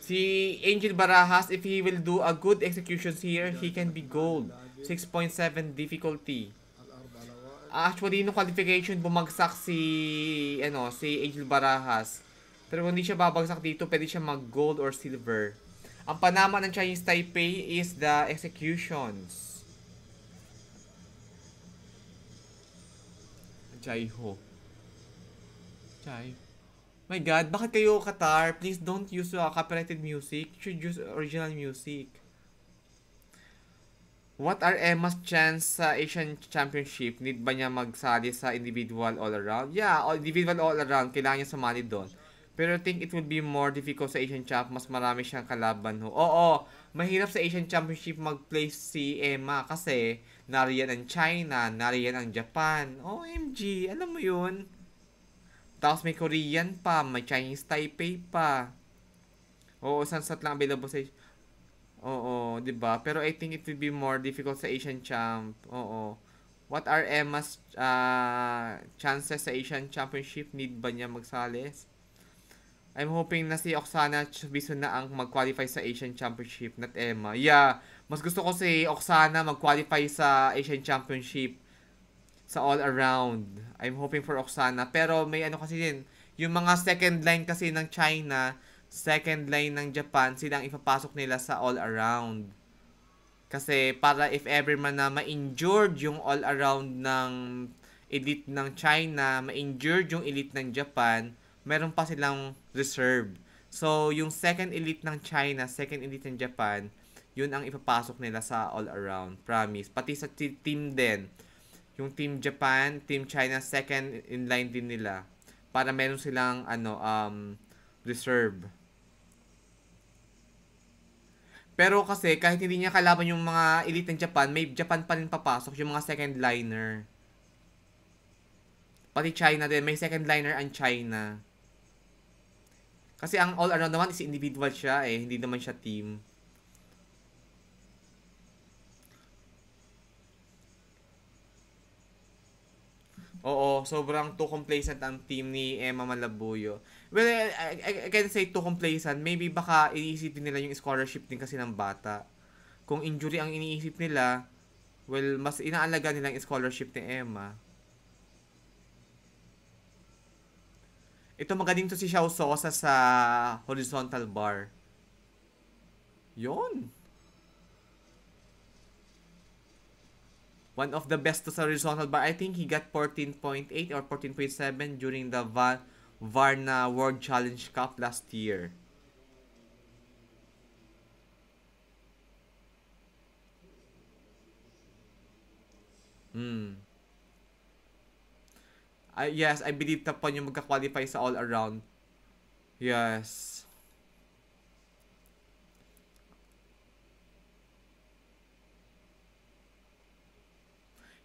Si Angel Barajas, if he will do a good executions here, he can be gold, 6.7 difficulty. Actually, no qualification, bumagsak si, si Angel Barajas. Pero kung hindi siya babagsak dito, pwede siya mag-gold or silver. Ang panama ng Chinese Taipei is the executions. My God, bakit kayo Qatar? Please don't use copyrighted music. You should use original music. What are Emma's chance sa Asian Championship? Need ba niya magsali sa individual all around? Yeah, individual all around. Kailangan niya sumali doon. Pero I think it would be more difficult sa Asian Champ. Mas marami siyang kalaban ho. Oo, mahirap sa Asian Championship mag-place si Emma kasi nariyan ang China, nariyan ang Japan. OMG, alam mo yun? Tapos may Korean pa, may Chinese Taipei pa. Oo, sunset lang available sa... Oo, diba? Pero I think it will be more difficult sa Asian Champ. Oo. What are Emma's chances sa Asian Championship? Need ba niya magsali? I'm hoping na si Oksana Chubisuna ang mag-qualify sa Asian Championship, not Emma. Yeah, mas gusto ko si Oksana mag-qualify sa Asian Championship. Sa all around. I'm hoping for Oksana. Pero may kasi din. Yung mga second line kasi ng China, second line ng Japan, silang ipapasok nila sa all around. Kasi para if ever man na ma-injured yung all around ng elite ng China, ma-injured yung elite ng Japan, meron pa silang reserve. So, yung second elite ng China, second elite ng Japan, yun ang ipapasok nila sa all around. Promise. Pati sa team din. Yung Team Japan, Team China, second in line din nila. Para meron silang, reserve. Pero kasi, kahit hindi niya kalaban yung mga elite ng Japan, may Japan pa rin papasok, yung mga second liner. Pati China din, may second liner ang China. Kasi ang all-around naman is individual siya eh, hindi naman siya team. Oo, sobrang too complacent ang team ni Emma Malabuyo. Well, I can say too complacent. Maybe baka iniisip nila yung scholarship din kasi ng bata. Kung injury ang iniisip nila, well, mas inaalaga nila yung scholarship ni Emma. Ito magaling to si Caio Souza sa horizontal bar. Yon. One of the best to sa horizontal bar. I think he got 14.8 or 14.7 during the Varna World Challenge Cup last year. Hmm. Yes, I believe Tapon yung magka-qualify sa all-around. Yes.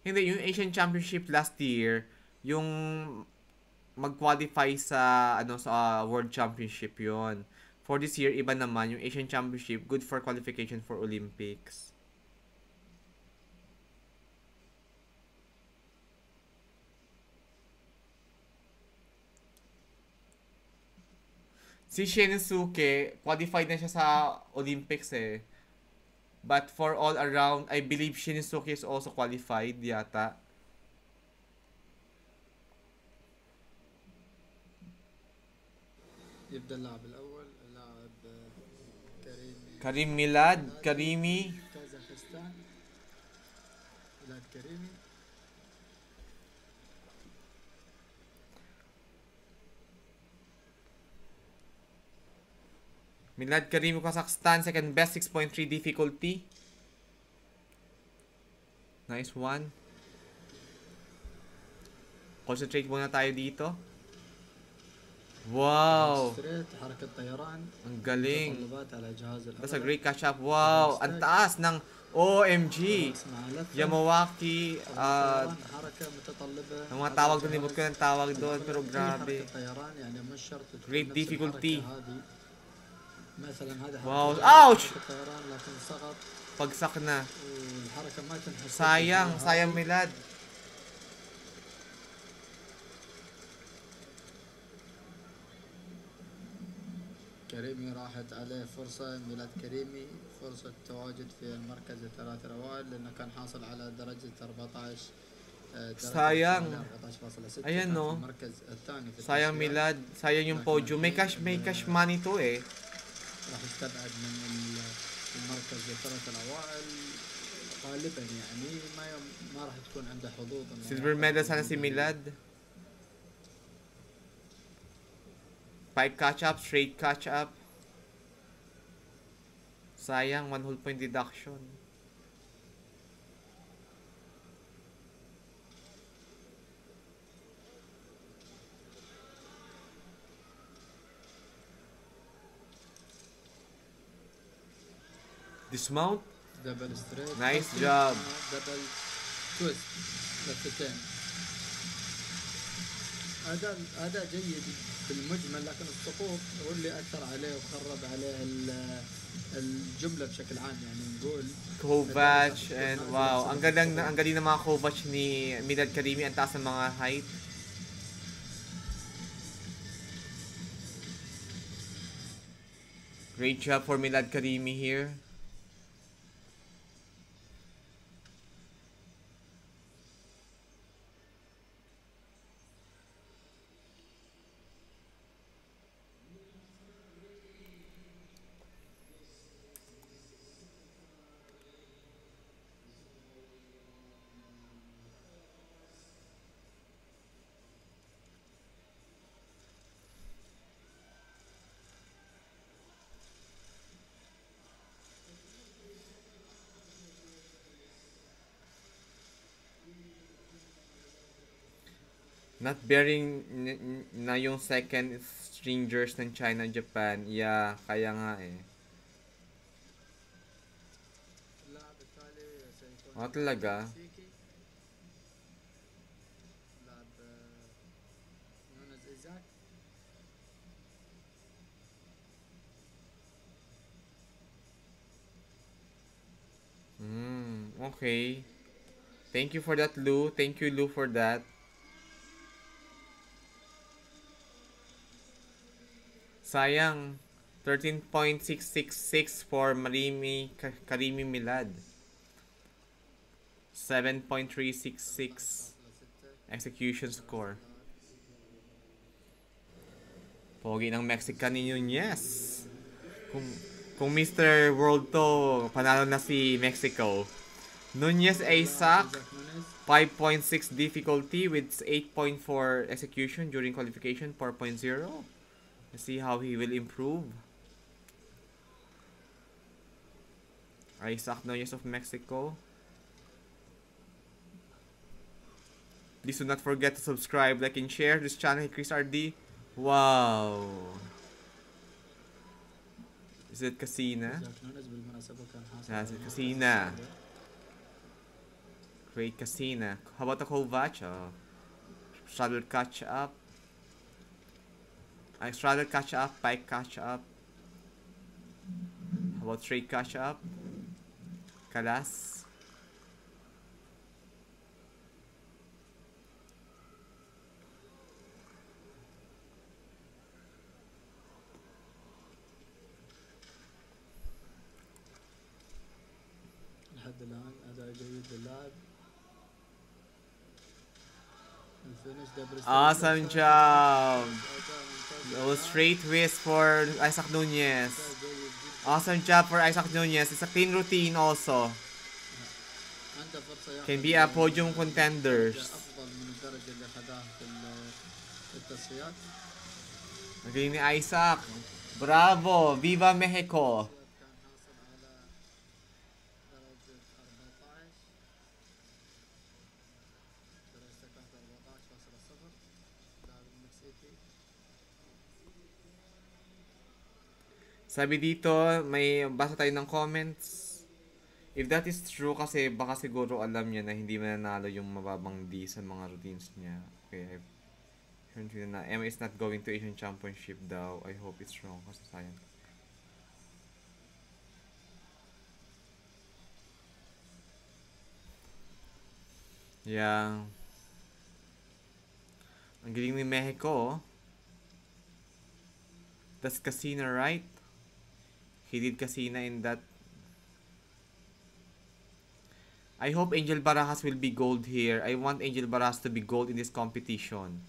Hindi, yung Asian Championship last year, yung mag-qualify sa, ano, sa World Championship yon. For this year, iba naman. Yung Asian Championship, good for qualification for Olympics. Si Shinsuke, qualified na siya sa Olympics eh. But for all around, I believe Shinsuke is also qualified yata. If the level awal, allowed Karim Milad Karimi. Kazakhstan. Milad Karimi. Milad Karimi, Kazakhstan, second best, 6.3 difficulty. Nice one. Concentrate muna tayo dito. Wow! Ang galing. That's a great catch up. Wow! Ang taas ng OMG! Yamawaki. Ang mga tawag doon, ibot ko ng tawag doon. Pero grabe. Great difficulty. Wow! Ouch! Pagsak na. Sayang. Sayang, Milad. كريمي راحت عليه فرصة ميلاد كريمي فرصة تواجد في المركز الثلاث الأوائل لأنه كان حاصل على درجة 14.6 في المركز الثاني. Sayang Milad, sayang yung podium. May cash money to eh. راح يستبعد من المركز الثلاث الأوائل غالبا يعني ما راح تكون عنده حظوظ. Silver medal sana si Milad. Five catch-up, straight catch-up. Sayang, one whole point deduction. Dismount. Double straight. Nice job. Double twist. That's a 10. أداء جيد بالمجمل لكن السقوط هو اللي أثر عليه وخرب عليه الجملة بشكل عام يعني نقول Kovac and wow ang galing ng mga Kovac ni Milad Karimi ang taas ng mga height. Great job for Milad Karimi here. Not bearing na yung second stringers ng China and Japan. Yeah, kaya nga eh. Oh, talaga? Okay. Thank you for that, Lou. Thank you, Lou, for that. Sayang, 13.666 for Karimi Milad. 7.366 execution score. Pogi ng Mexican ni Núñez. Kung Mr. World to, panalo na si Mexico. Núñez Isaac, 5.6 difficulty with 8.4 execution during qualification, 4.0. Let's see how he will improve. Isaac Núñez of Mexico. Please do not forget to subscribe, like, and share this channel. Chris RD. Wow. Is it Casina? Yes, it's Casina. Great Casina. How about a Kovac? Oh. Straddle catch up. Straddle catch up. Pike catch up. How about straight catch up? Kalas. Awesome job! That was straight whisk for Isaac Núñez. Awesome job for Isaac Núñez. It's a clean routine also. Can be a podium contender. Magaling ni Isaac. Bravo! Viva Mexico! Sabi dito, may basa tayo ng comments. If that is true, kasi baka siguro alam niya na hindi mananalo yung mababang D sa mga routines niya. Okay, Emma is not going to Asian Championship daw. I hope it's wrong kasi sayang. Yeah. Ang galing ni Mexico. That's Casina, right? He did Casina in that. I hope Angel Barajas will be gold here. I want Angel Barajas to be gold in this competition.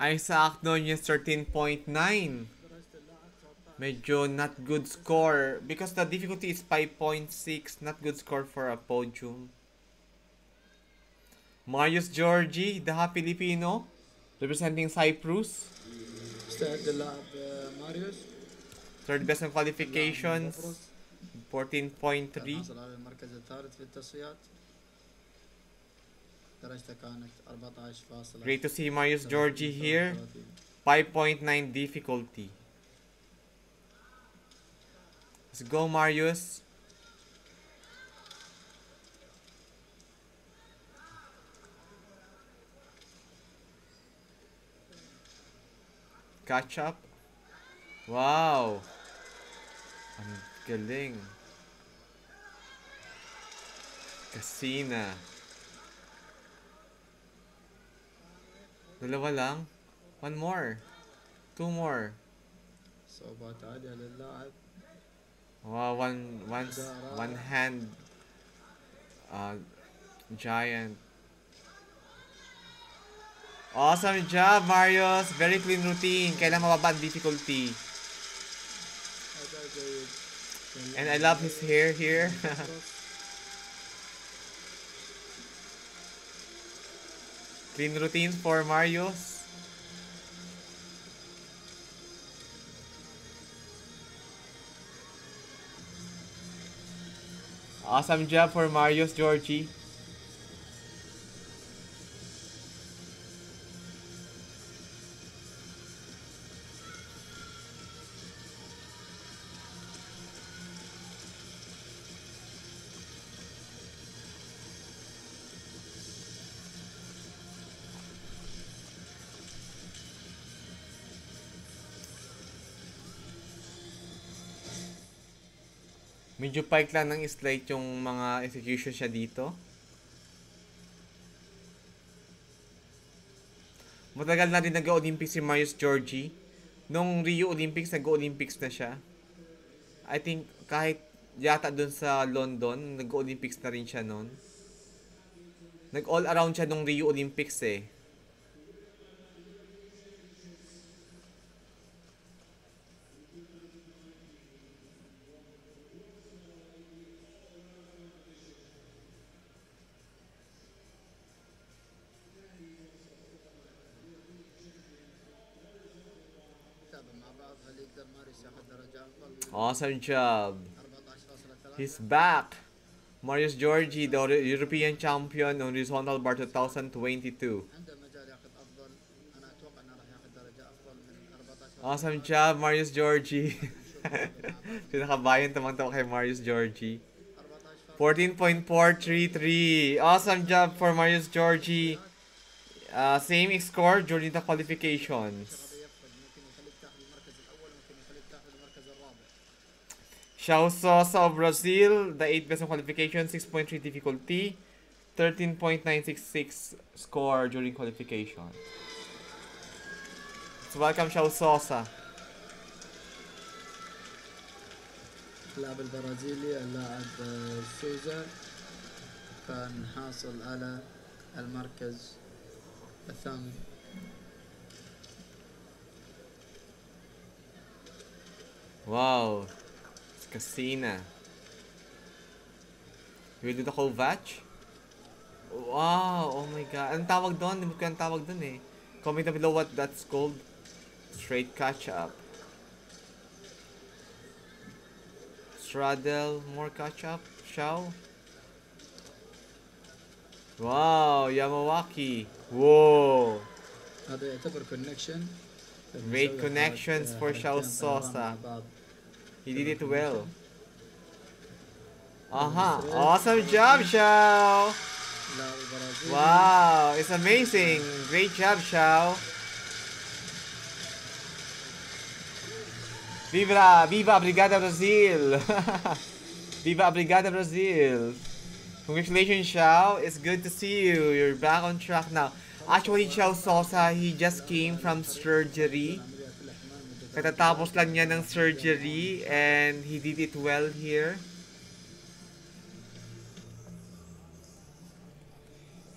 Isaac Núñez 13.9. Medyo not good score because the difficulty is 5.6. Not good score for a podium. Marios Georgiou, Daha Filipino, representing Cyprus. Third best in qualifications, 14.3. Great to see Marios Georgiou here. 5.9 difficulty. Let's go, Marius. Catch up. Wow. Ang galing. Casina. Dalawa lang. One more. Two more. Wow, one hand. Giant. Awesome job, Marios. Very clean routine. Kailan mababa ang difficulty. And I love his hair here. Clean routine for Marios. Awesome job for Marios Georgiou. Medyo pike lang ng slight yung mga execution siya dito. Matagal na rin nag-Olympics si Marios Georgiou. Nung Rio Olympics, nag-Olympics na siya. I think kahit yata dun sa London, nag-Olympics na rin siya nun. Nag-all around siya nung Rio Olympics eh. Oh, awesome job. He's back. Marios Georgiou, the European champion on horizontal bar 2022. Awesome job, Marios Georgiou. Pinakabayan tamang-tawa kay Marios Georgiou. 14.433. Awesome job for Marios Georgiou. Same score during the qualifications. Caio Souza of Brazil, the 8th best in qualification, 6.3 difficulty, 13.966 score during qualification. So welcome Caio Souza. اللاعب البرازيلي اللاعب سوزا كان حاصل على المركز الثامن. Wow. Casina. You will do the Kovac? Wow, oh my god. Anong tawag doon? Hindi mo ko anong tawag doon eh. Comment down below what that's called. Straight catch up. Straddle, more catch up. Shao. Wow, Yamawaki. Whoa. Great connections for Caio Souza. He did it well. Aha! Awesome job, Caio! Wow! It's amazing! Great job, Caio! Viva! Viva a Brigada Brazil! Viva a Brigada Brazil! Congratulations, Caio! It's good to see you! You're back on track now. Actually, Caio Souza, he just came from surgery. Katatapos lang niya ng surgery and he did it well here.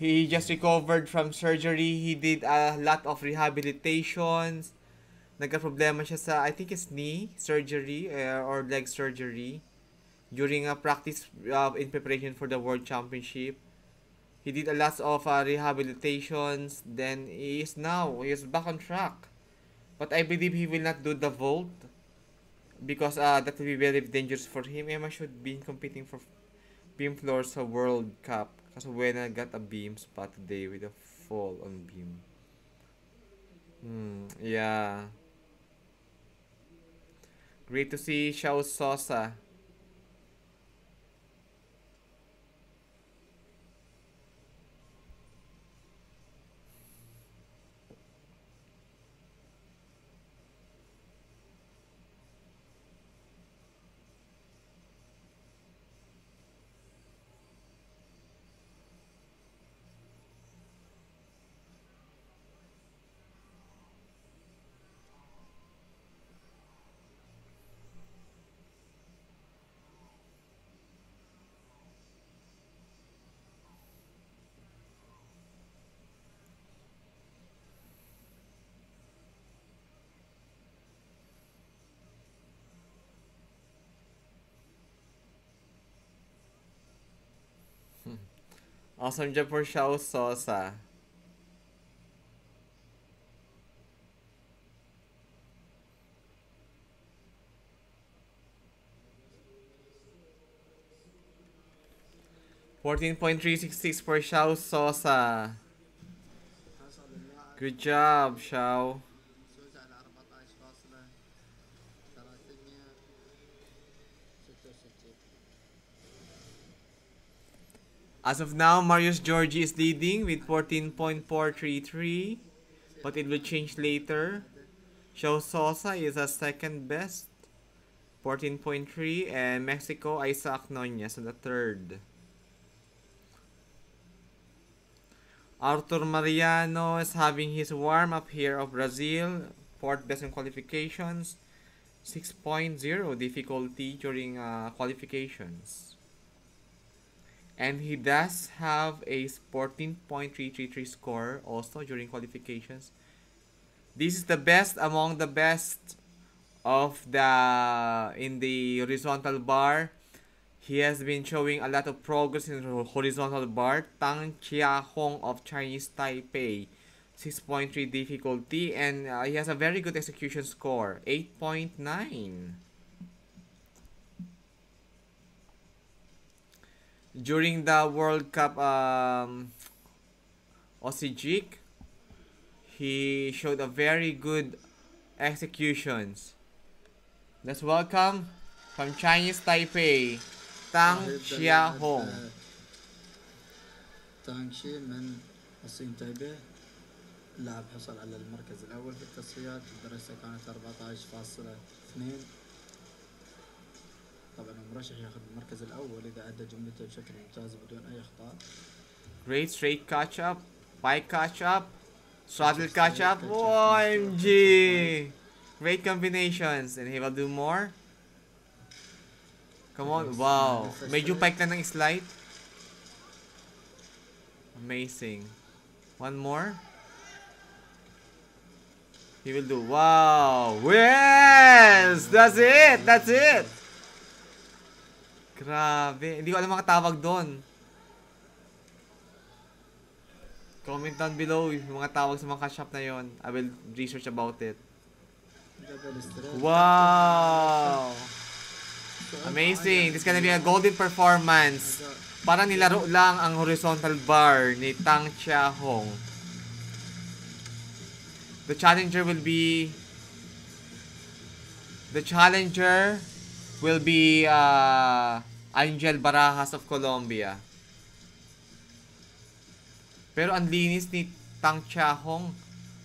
He just recovered from surgery. He did a lot of rehabilitations. Nagka-problema siya sa, I think it's knee surgery or leg surgery during a practice in preparation for the World Championship. He did a lot of rehabilitations. Then he is back on track. But I believe he will not do the vault because that will be very dangerous for him. Emma should be competing for beam floors sa World Cup kasi Wena got a beam spot today with a fall on beam. Yeah. Great to see Caio Souza. Awesome job for Caio Souza. $14.366 for Caio Souza. Good job, Caio. As of now, Marios Georgiou is leading with 14.433, but it will change later. Caio Souza is a second best 14.3, and Mexico, Isaac Núñez on the third. Arthur Mariano is having his warm-up here of Brazil, fourth best in qualifications, 6.0 difficulty during qualifications. And he does have a 14.333 score also during qualifications. This is the best among the best of the in the horizontal bar. He has been showing a lot of progress in the horizontal bar. Tang Chia-Hung of Chinese Taipei, 6.3 difficulty, and he has a very good execution score, 8.9. During the World Cup OCG, he showed a very good executions. Let's welcome from Chinese Taipei, Tang Chia-Hung. Tang Chia من الصين تايبي لاعب حصل على المركز الأول في التصفيات. درجته كانت 14.2. طبعا مرشح ياخذ المركز الأول إذا أدى جملته بشكل ممتاز بدون أي أخطاء. Great straight catch up, pike catch up, straddle catch up. OMG! Great combinations, and he will do more. Come on, wow. Medyo pike na ng slide. Amazing. One more. He will do, wow. Yes! That's it! That's it! Grabe. Hindi ko alam makatawag doon. Comment down below yung mga tawag sa mga catch-up na yon. I will research about it. Wow! Amazing! This is gonna be a golden performance. Parang nilaro lang ang horizontal bar ni Tang Chia-Hung. The challenger will be... The challenger will be Angel Barajas of Colombia. Pero ang linis ni Tang Chia-Hung.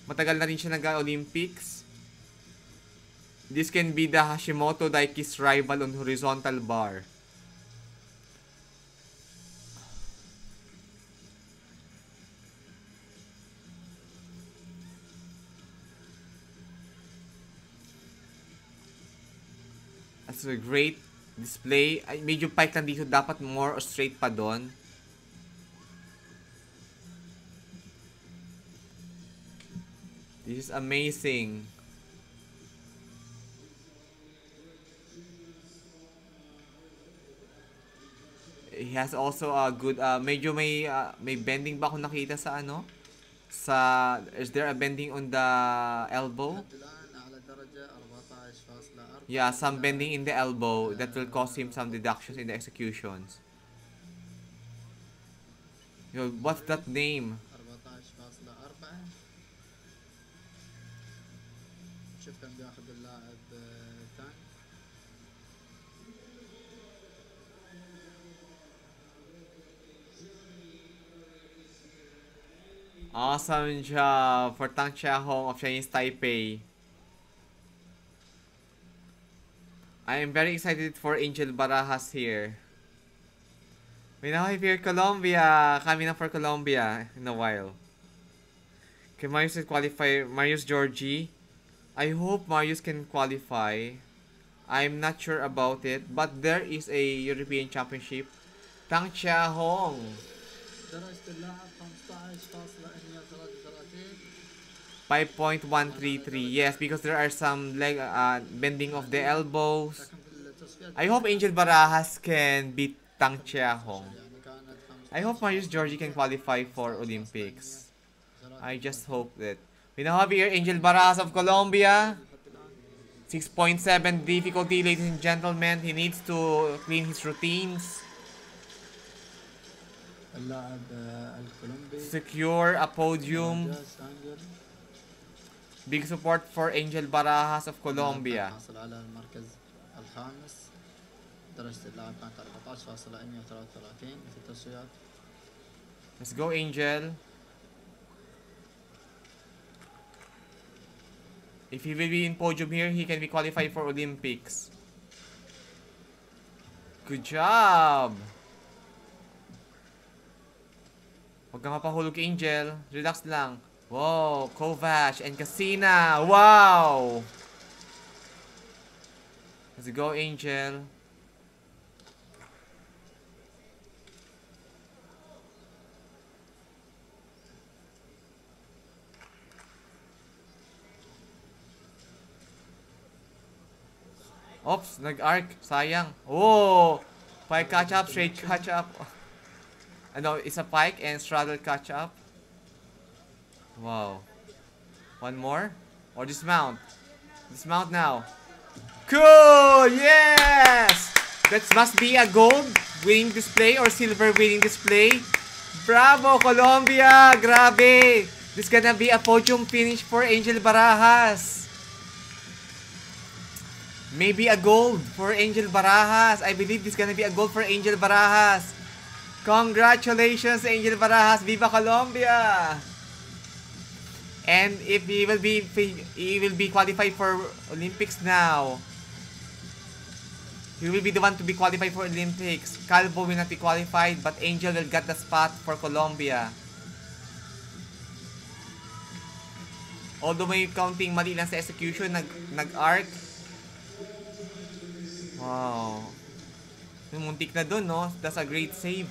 Matagal na rin siya nag-Olympics. This can be the Hashimoto Daiki's rival on horizontal bar. That's a great display. Ay, medyo pike lang dito. Dapat more straight pa doon. This is amazing. He has also a good medyo may bending ba kung nakita sa ano? Sa is there a bending on the elbow? Yeah, some bending in the elbow that will cause him some deductions in the executions. Yo, what's that name? Awesome job for Tang Chia-Hung of Chinese Taipei. I am very excited for Angel Barajas here. We now have here Colombia. Coming up for Colombia in a while. Can Marios qualify? Marios Georgiou. I hope Marios can qualify. I'm not sure about it. But there is a European Championship. Tang Chia-Hung. درجة اللاعب 5.133. Yes, because there are some leg bending of the elbows. I hope Angel Barajas can beat Tang Chia-Hung. I hope Marios Georgiou can qualify for Olympics. I just hope that. We now have here Angel Barajas of Colombia. 6.7 difficulty, ladies and gentlemen. He needs to clean his routines. Secure a podium. Big support for Angel Barajas of Colombia. Let's go, Angel. If he will be in podium here, he can be qualified for Olympics. Good job! Huwag kang mapahulog, Angel. Relax lang. Wow! Kovac and Casina. Wow! Let's go, Angel. Oops, nag-arc. Sayang. Oh! Pike catch-up, straight catch-up. Ano, isa pike and straddle catch-up. Wow. One more? Or dismount. Dismount now. Cool! Yes! That must be a gold winning display or silver winning display. Bravo, Colombia! Grabe! This gonna be a podium finish for Angel Barajas. Maybe a gold for Angel Barajas. I believe this is gonna be a gold for Angel Barajas. Congratulations, Angel Barajas. Viva Colombia! And if he will be qualified for Olympics now. He will be the one to be qualified for Olympics. Calvo will not be qualified, but Angel will get the spot for Colombia. Although may counting mali lang sa execution, nag-arc. Wow. Muntik na dun, no? That's a great save.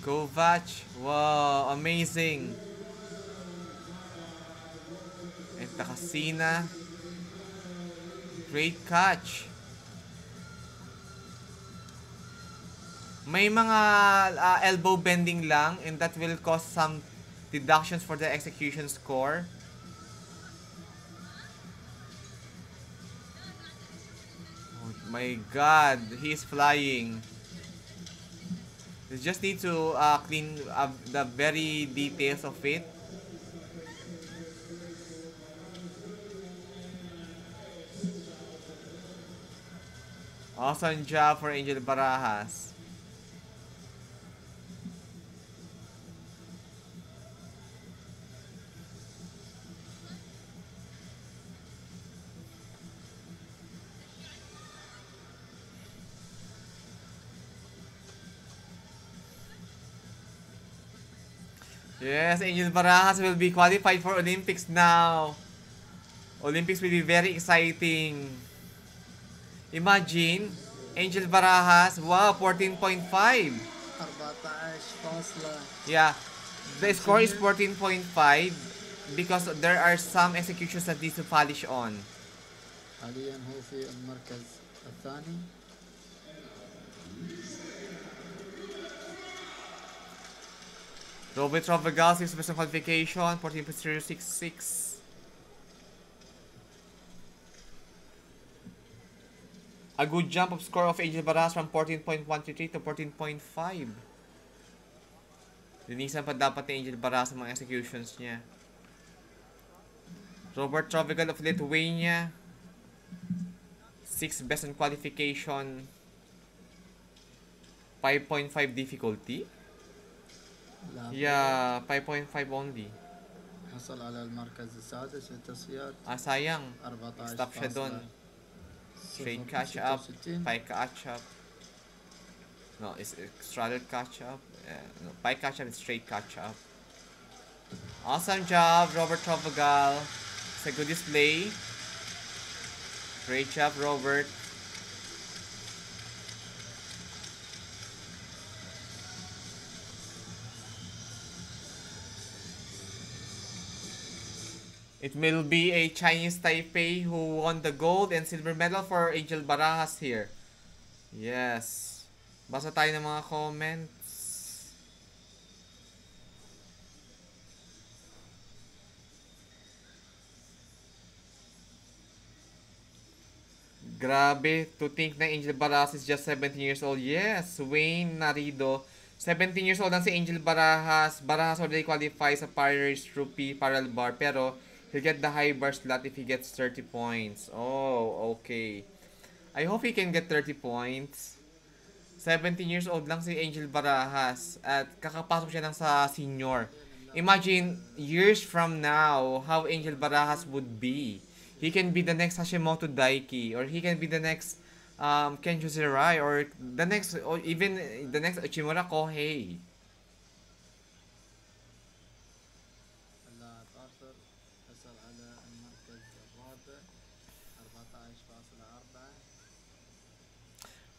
Kovac. Wow, amazing. And Takasina. Great catch. May mga elbow bending lang, and that will cause some deductions for the execution score. Oh my God, he's flying. You just need to clean up the very details of it. Awesome job for Angel Barajas. Yes, Angel Barajas will be qualified for Olympics now. Olympics will be very exciting. Imagine, Angel Barajas, wow, 14.5. Yeah, the score is 14.5 because there are some executions that need to polish on. Robert Travigal, 6% qualification, 14.066. A good jump of score of Angel Barajas from 14.133 to 14.5. Linisan pa dapat ni Angel Barajas sa mga executions niya. Robert Travigal of Lithuania, 6 best in qualification, 5.5 difficulty. Yeah, 5.5 only. حصل على المركز السادس للتصفيات. Sayang. Stop siya doon. Straight catch up. Pike catch up. No, it's straddle catch up. No, pike catch up and straight catch up. Awesome job, Robert Travigal. It's a good display. Great job, Robert. It will be a Chinese Taipei who won the gold and silver medal for Angel Barajas here. Yes. Basa tayo ng mga comments. Grabe, to think na Angel Barajas is just 17 years old. Yes, Wayne Narido. 17 years old lang si Angel Barajas. Barajas already qualifies sa Paris Rupee Paral Bar, pero he'll get the high bar slot if he gets 30 points. Oh, okay. I hope he can get 30 points. 17 years old lang si Angel Barajas at kakapasok siya lang sa senior. Imagine years from now how Angel Barajas would be. He can be the next Hashimoto Daiki, or he can be the next Ken Jusirai, or the next, or even the next Ochimura Kohei.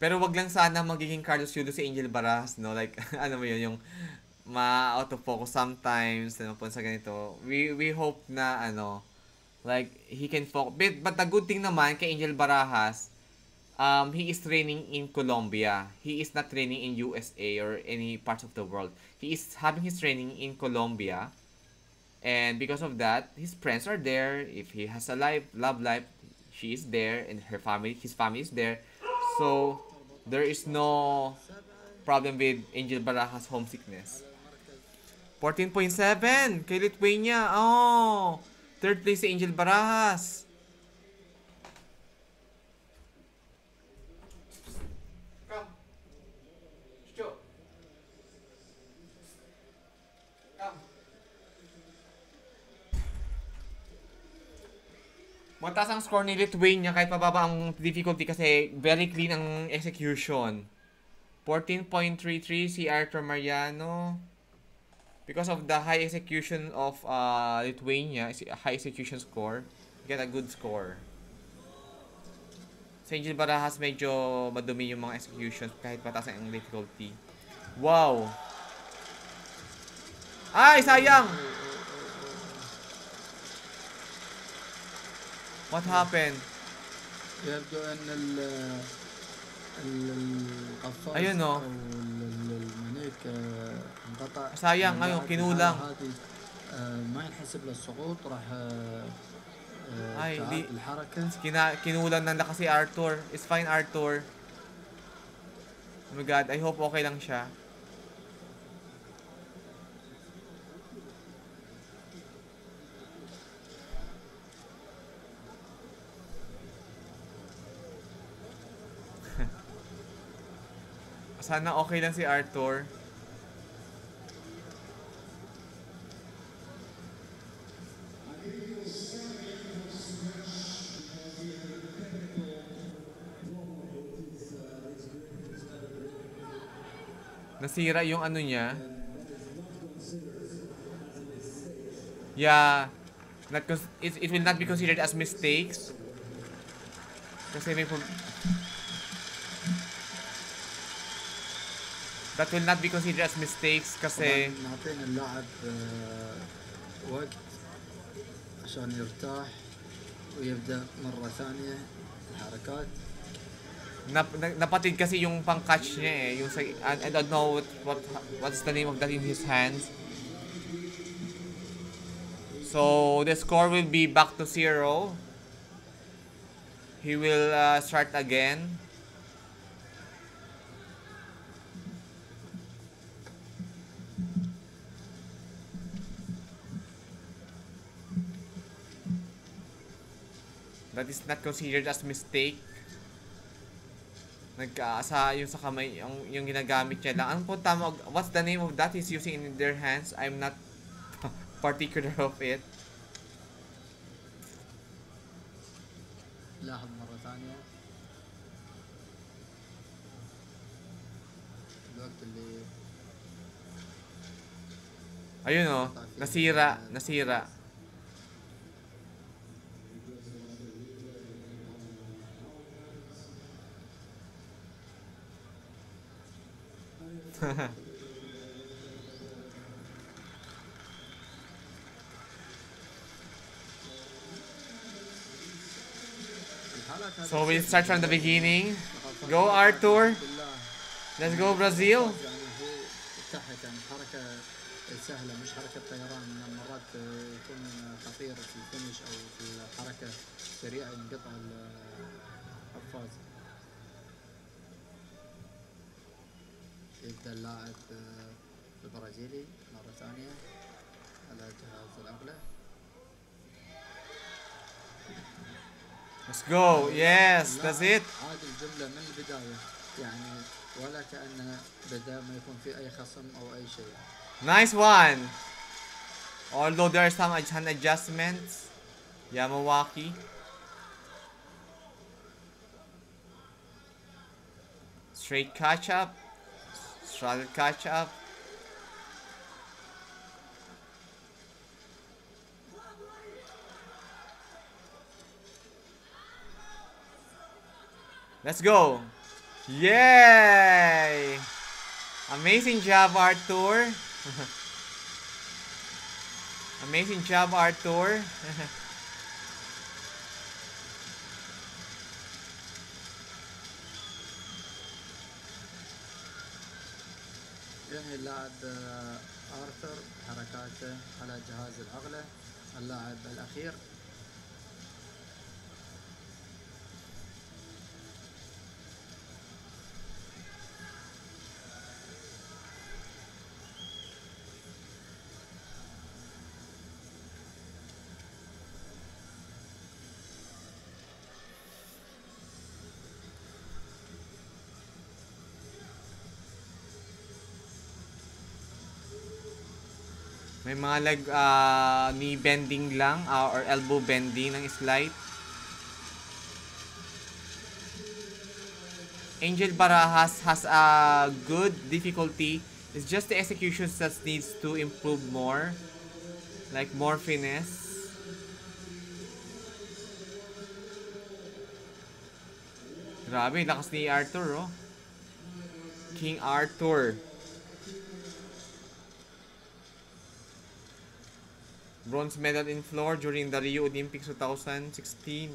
Pero wag lang sana magiging Carlos Yulo si Angel Barajas, no? Like, ano mo yun, yung ma-out of focus sometimes, ano po sa ganito. We hope na, ano, like, he can focus. But the good thing naman kay Angel Barajas, he is training in Colombia. He is not training in USA or any parts of the world. He is having his training in Colombia. And because of that, his friends are there. If he has a life, love life, she is there. And her family, his family is there. So, there is no problem with Angel Barajas' homesickness. 14.7 kay Lithuania. Oh, third place si Angel Barajas. Mataas ang score ni Lithuania kahit pababa ang difficulty kasi very clean ang execution. 14.33 si Arthur Mariano. Because of the high execution of Lithuania, high execution score, you get a good score. Sa Angel Barajas medyo madumi yung mga executions kahit mataas ang difficulty. Wow! Ay, sayang! What happened? يبدو أن القفاز أو المنيك انقطع. سايان أيوه كنولا. ما ينحسب للسقوط راح الحركة. كنولا نلقى سي Arthur. It's fine Arthur. Oh my God, I hope okay lang siya. Sana okay lang si Arthur. Nasira yung ano niya. Yeah. Not it will not be considered as mistakes. Kasi may that will not be considered as mistakes kasi natin ang lahat wag عشان يرتاح ويبدا مره ثانيه الحركات napatid kasi yung pang-catch niya eh yung sa, I don't know what's the name of that in his hands. So the score will be back to 0. He will start again. That is not considered as mistake. Nag-aasa yung sa kamay, yung ginagamit niya lang. Ano po tama? What's the name of that he's using in their hands? I'm not particular of it. Lahad mara tanya. Ayun o, nasira. So we start from the beginning. Go Arthur. Let's go Brazil. يبدأ اللاعب البرازيلي مرة ثانية على جهاز العقلة. Let's go. Yes, that's it. هذه الجملة من البداية يعني ولا كأنها بدأ ما يكون في أي خصم أو أي شيء. Nice one. Although there are some adjustments. Yamawaki. Straight catch up. Straddle catch up. Let's go. Yay! Amazing job, Arthur. Amazing job, Arthur. يعني اللاعب آرثر حركاته على جهاز العقلة اللاعب الأخير. May mga lag knee bending lang or elbow bending ng slide. Angel Barajas has a good difficulty. It's just the executions that needs to improve more. Like more finesse. Grabe, lakas ni Arthur, oh. King Arthur. Bronze medal in floor during the Rio Olympics 2016.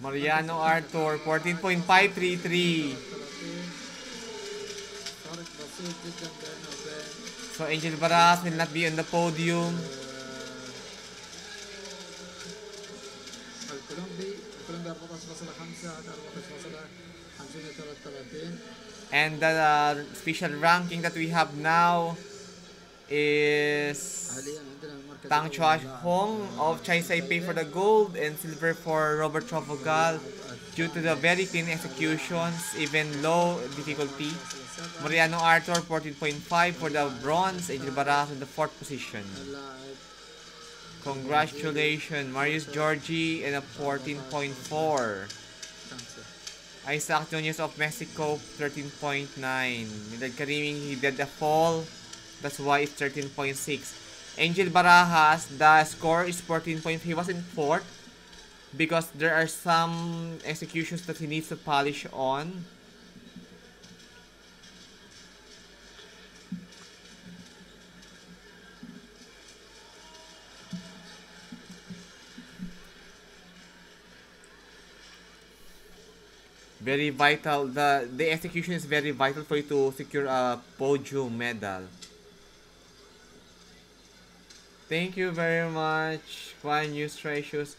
Mariano Arthur, 14.533. So Angel Barajas will not be on the podium. And the special ranking that we have now is Tang Changhong of China Taipei for the gold and silver for Robert Travigal due to the very clean executions, even low difficulty. Mariano Arthur 14.5 for the bronze, Angel Barajas in the 4th position. Congratulations, Marios Georgiou in a 14.4. Isaac Núñez of Mexico 13.9. Milad Karimi, he did a fall, that's why it's 13.6. Angel Barajas, the score is 14.3. He was in 4th because there are some executions that he needs to polish on. Very vital. The execution is very vital for you to secure a podium medal. Thank you very much, Juan News Treasures.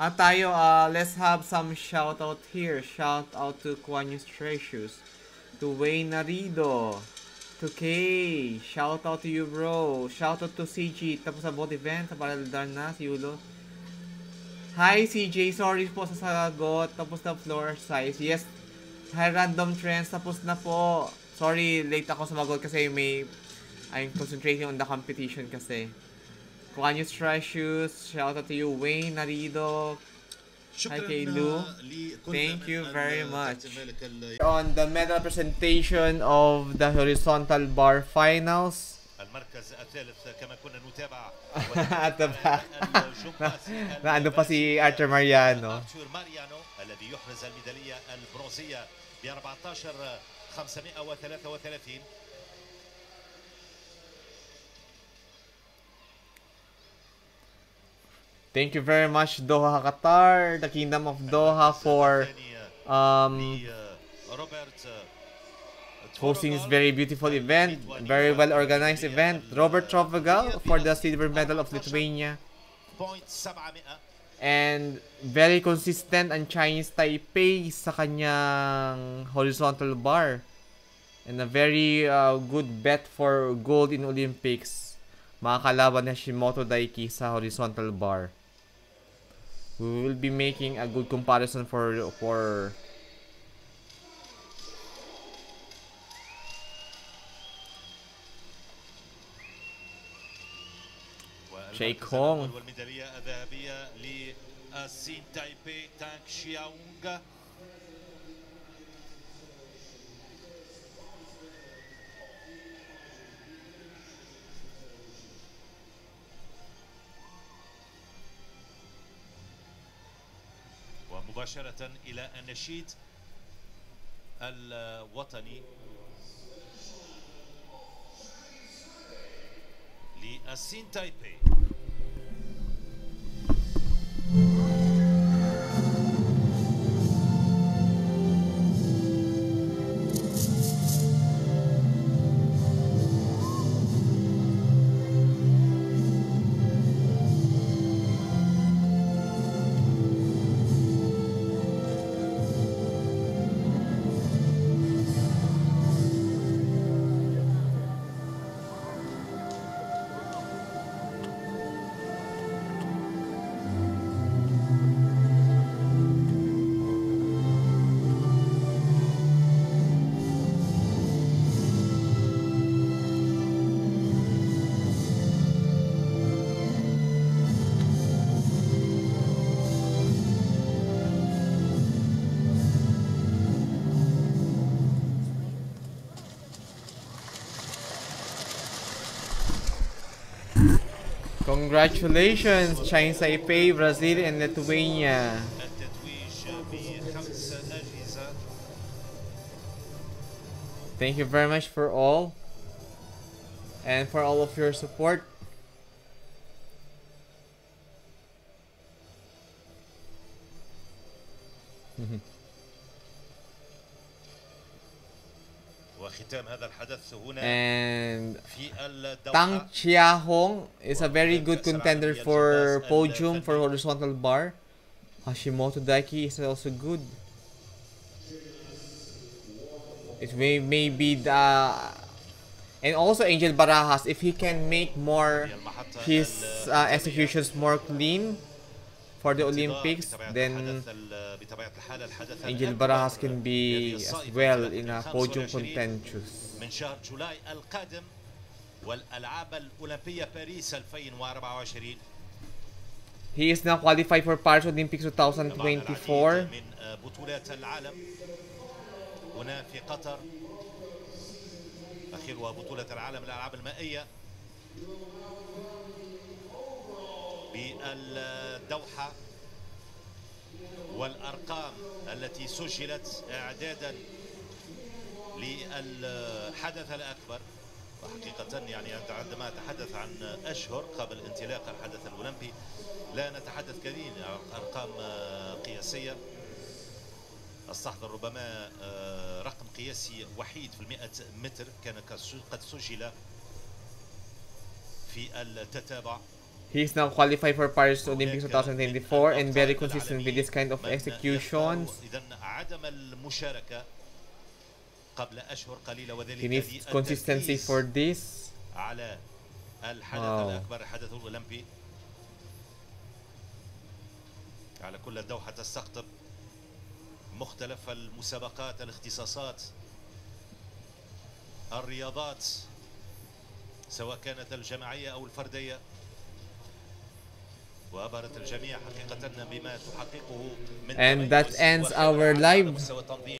At tayo, let's have some shoutout here. Shoutout to Juan News Treasures, to Wayne Narido, to Kay. Shoutout to you, bro. Shoutout to CG. Tapos sa bot event, paralidar na si Yulo. Hi, CJ. Sorry po sa sagot. Tapos na floor size. Yes. Hi, Random Trends. Tapos na po. Sorry, late ako sumagot kasi I'm concentrating on the competition kasi. Juan News Treasures, shout out to you, Wayne Narido. Hi Kay Lou. Thank you very much. On the medal presentation of the horizontal bar finals. At the back. Naano pa si Arthur Mariano. Thank you very much, Doha, Qatar, the Kingdom of Doha, for hosting this very beautiful event, very well organized event. Robert Travigal for the silver medal of Lithuania, and very consistent ang Chinese Taipei sa kanyang horizontal bar, and a very good bet for gold in Olympics. Makakalaban na Hashimoto Daiki sa horizontal bar. We will be making a good comparison for Changhong. مباشرة إلى النشيد الوطني لأسين تايبي. Congratulations, Chinese Taipei, Brazil, and Lithuania. Thank you very much for all, and for all of your support. And Tang Chia-Hung is a very good contender for podium for horizontal bar. Hashimoto Daiki is also good. It may be the... And also Angel Barajas, if he can make more his executions more clean for the Olympics, then Angel Barajas can be as well in a podium contentious. He is now qualified for Paris Olympics 2024. بالدوحة والأرقام التي سجلت إعدادا للحدث الأكبر. وحقيقة يعني عندما نتحدث عن أشهر قبل انطلاق الحدث الأولمبي لا نتحدث كثيرا عن أرقام قياسية. استحضر ربما رقم قياسي وحيد في 100 متر كان قد سجل في التتابع. He is now qualified for Paris Olympics 2024 and very consistent with this kind of executions. He needs consistency for this. Wow. And that ends our live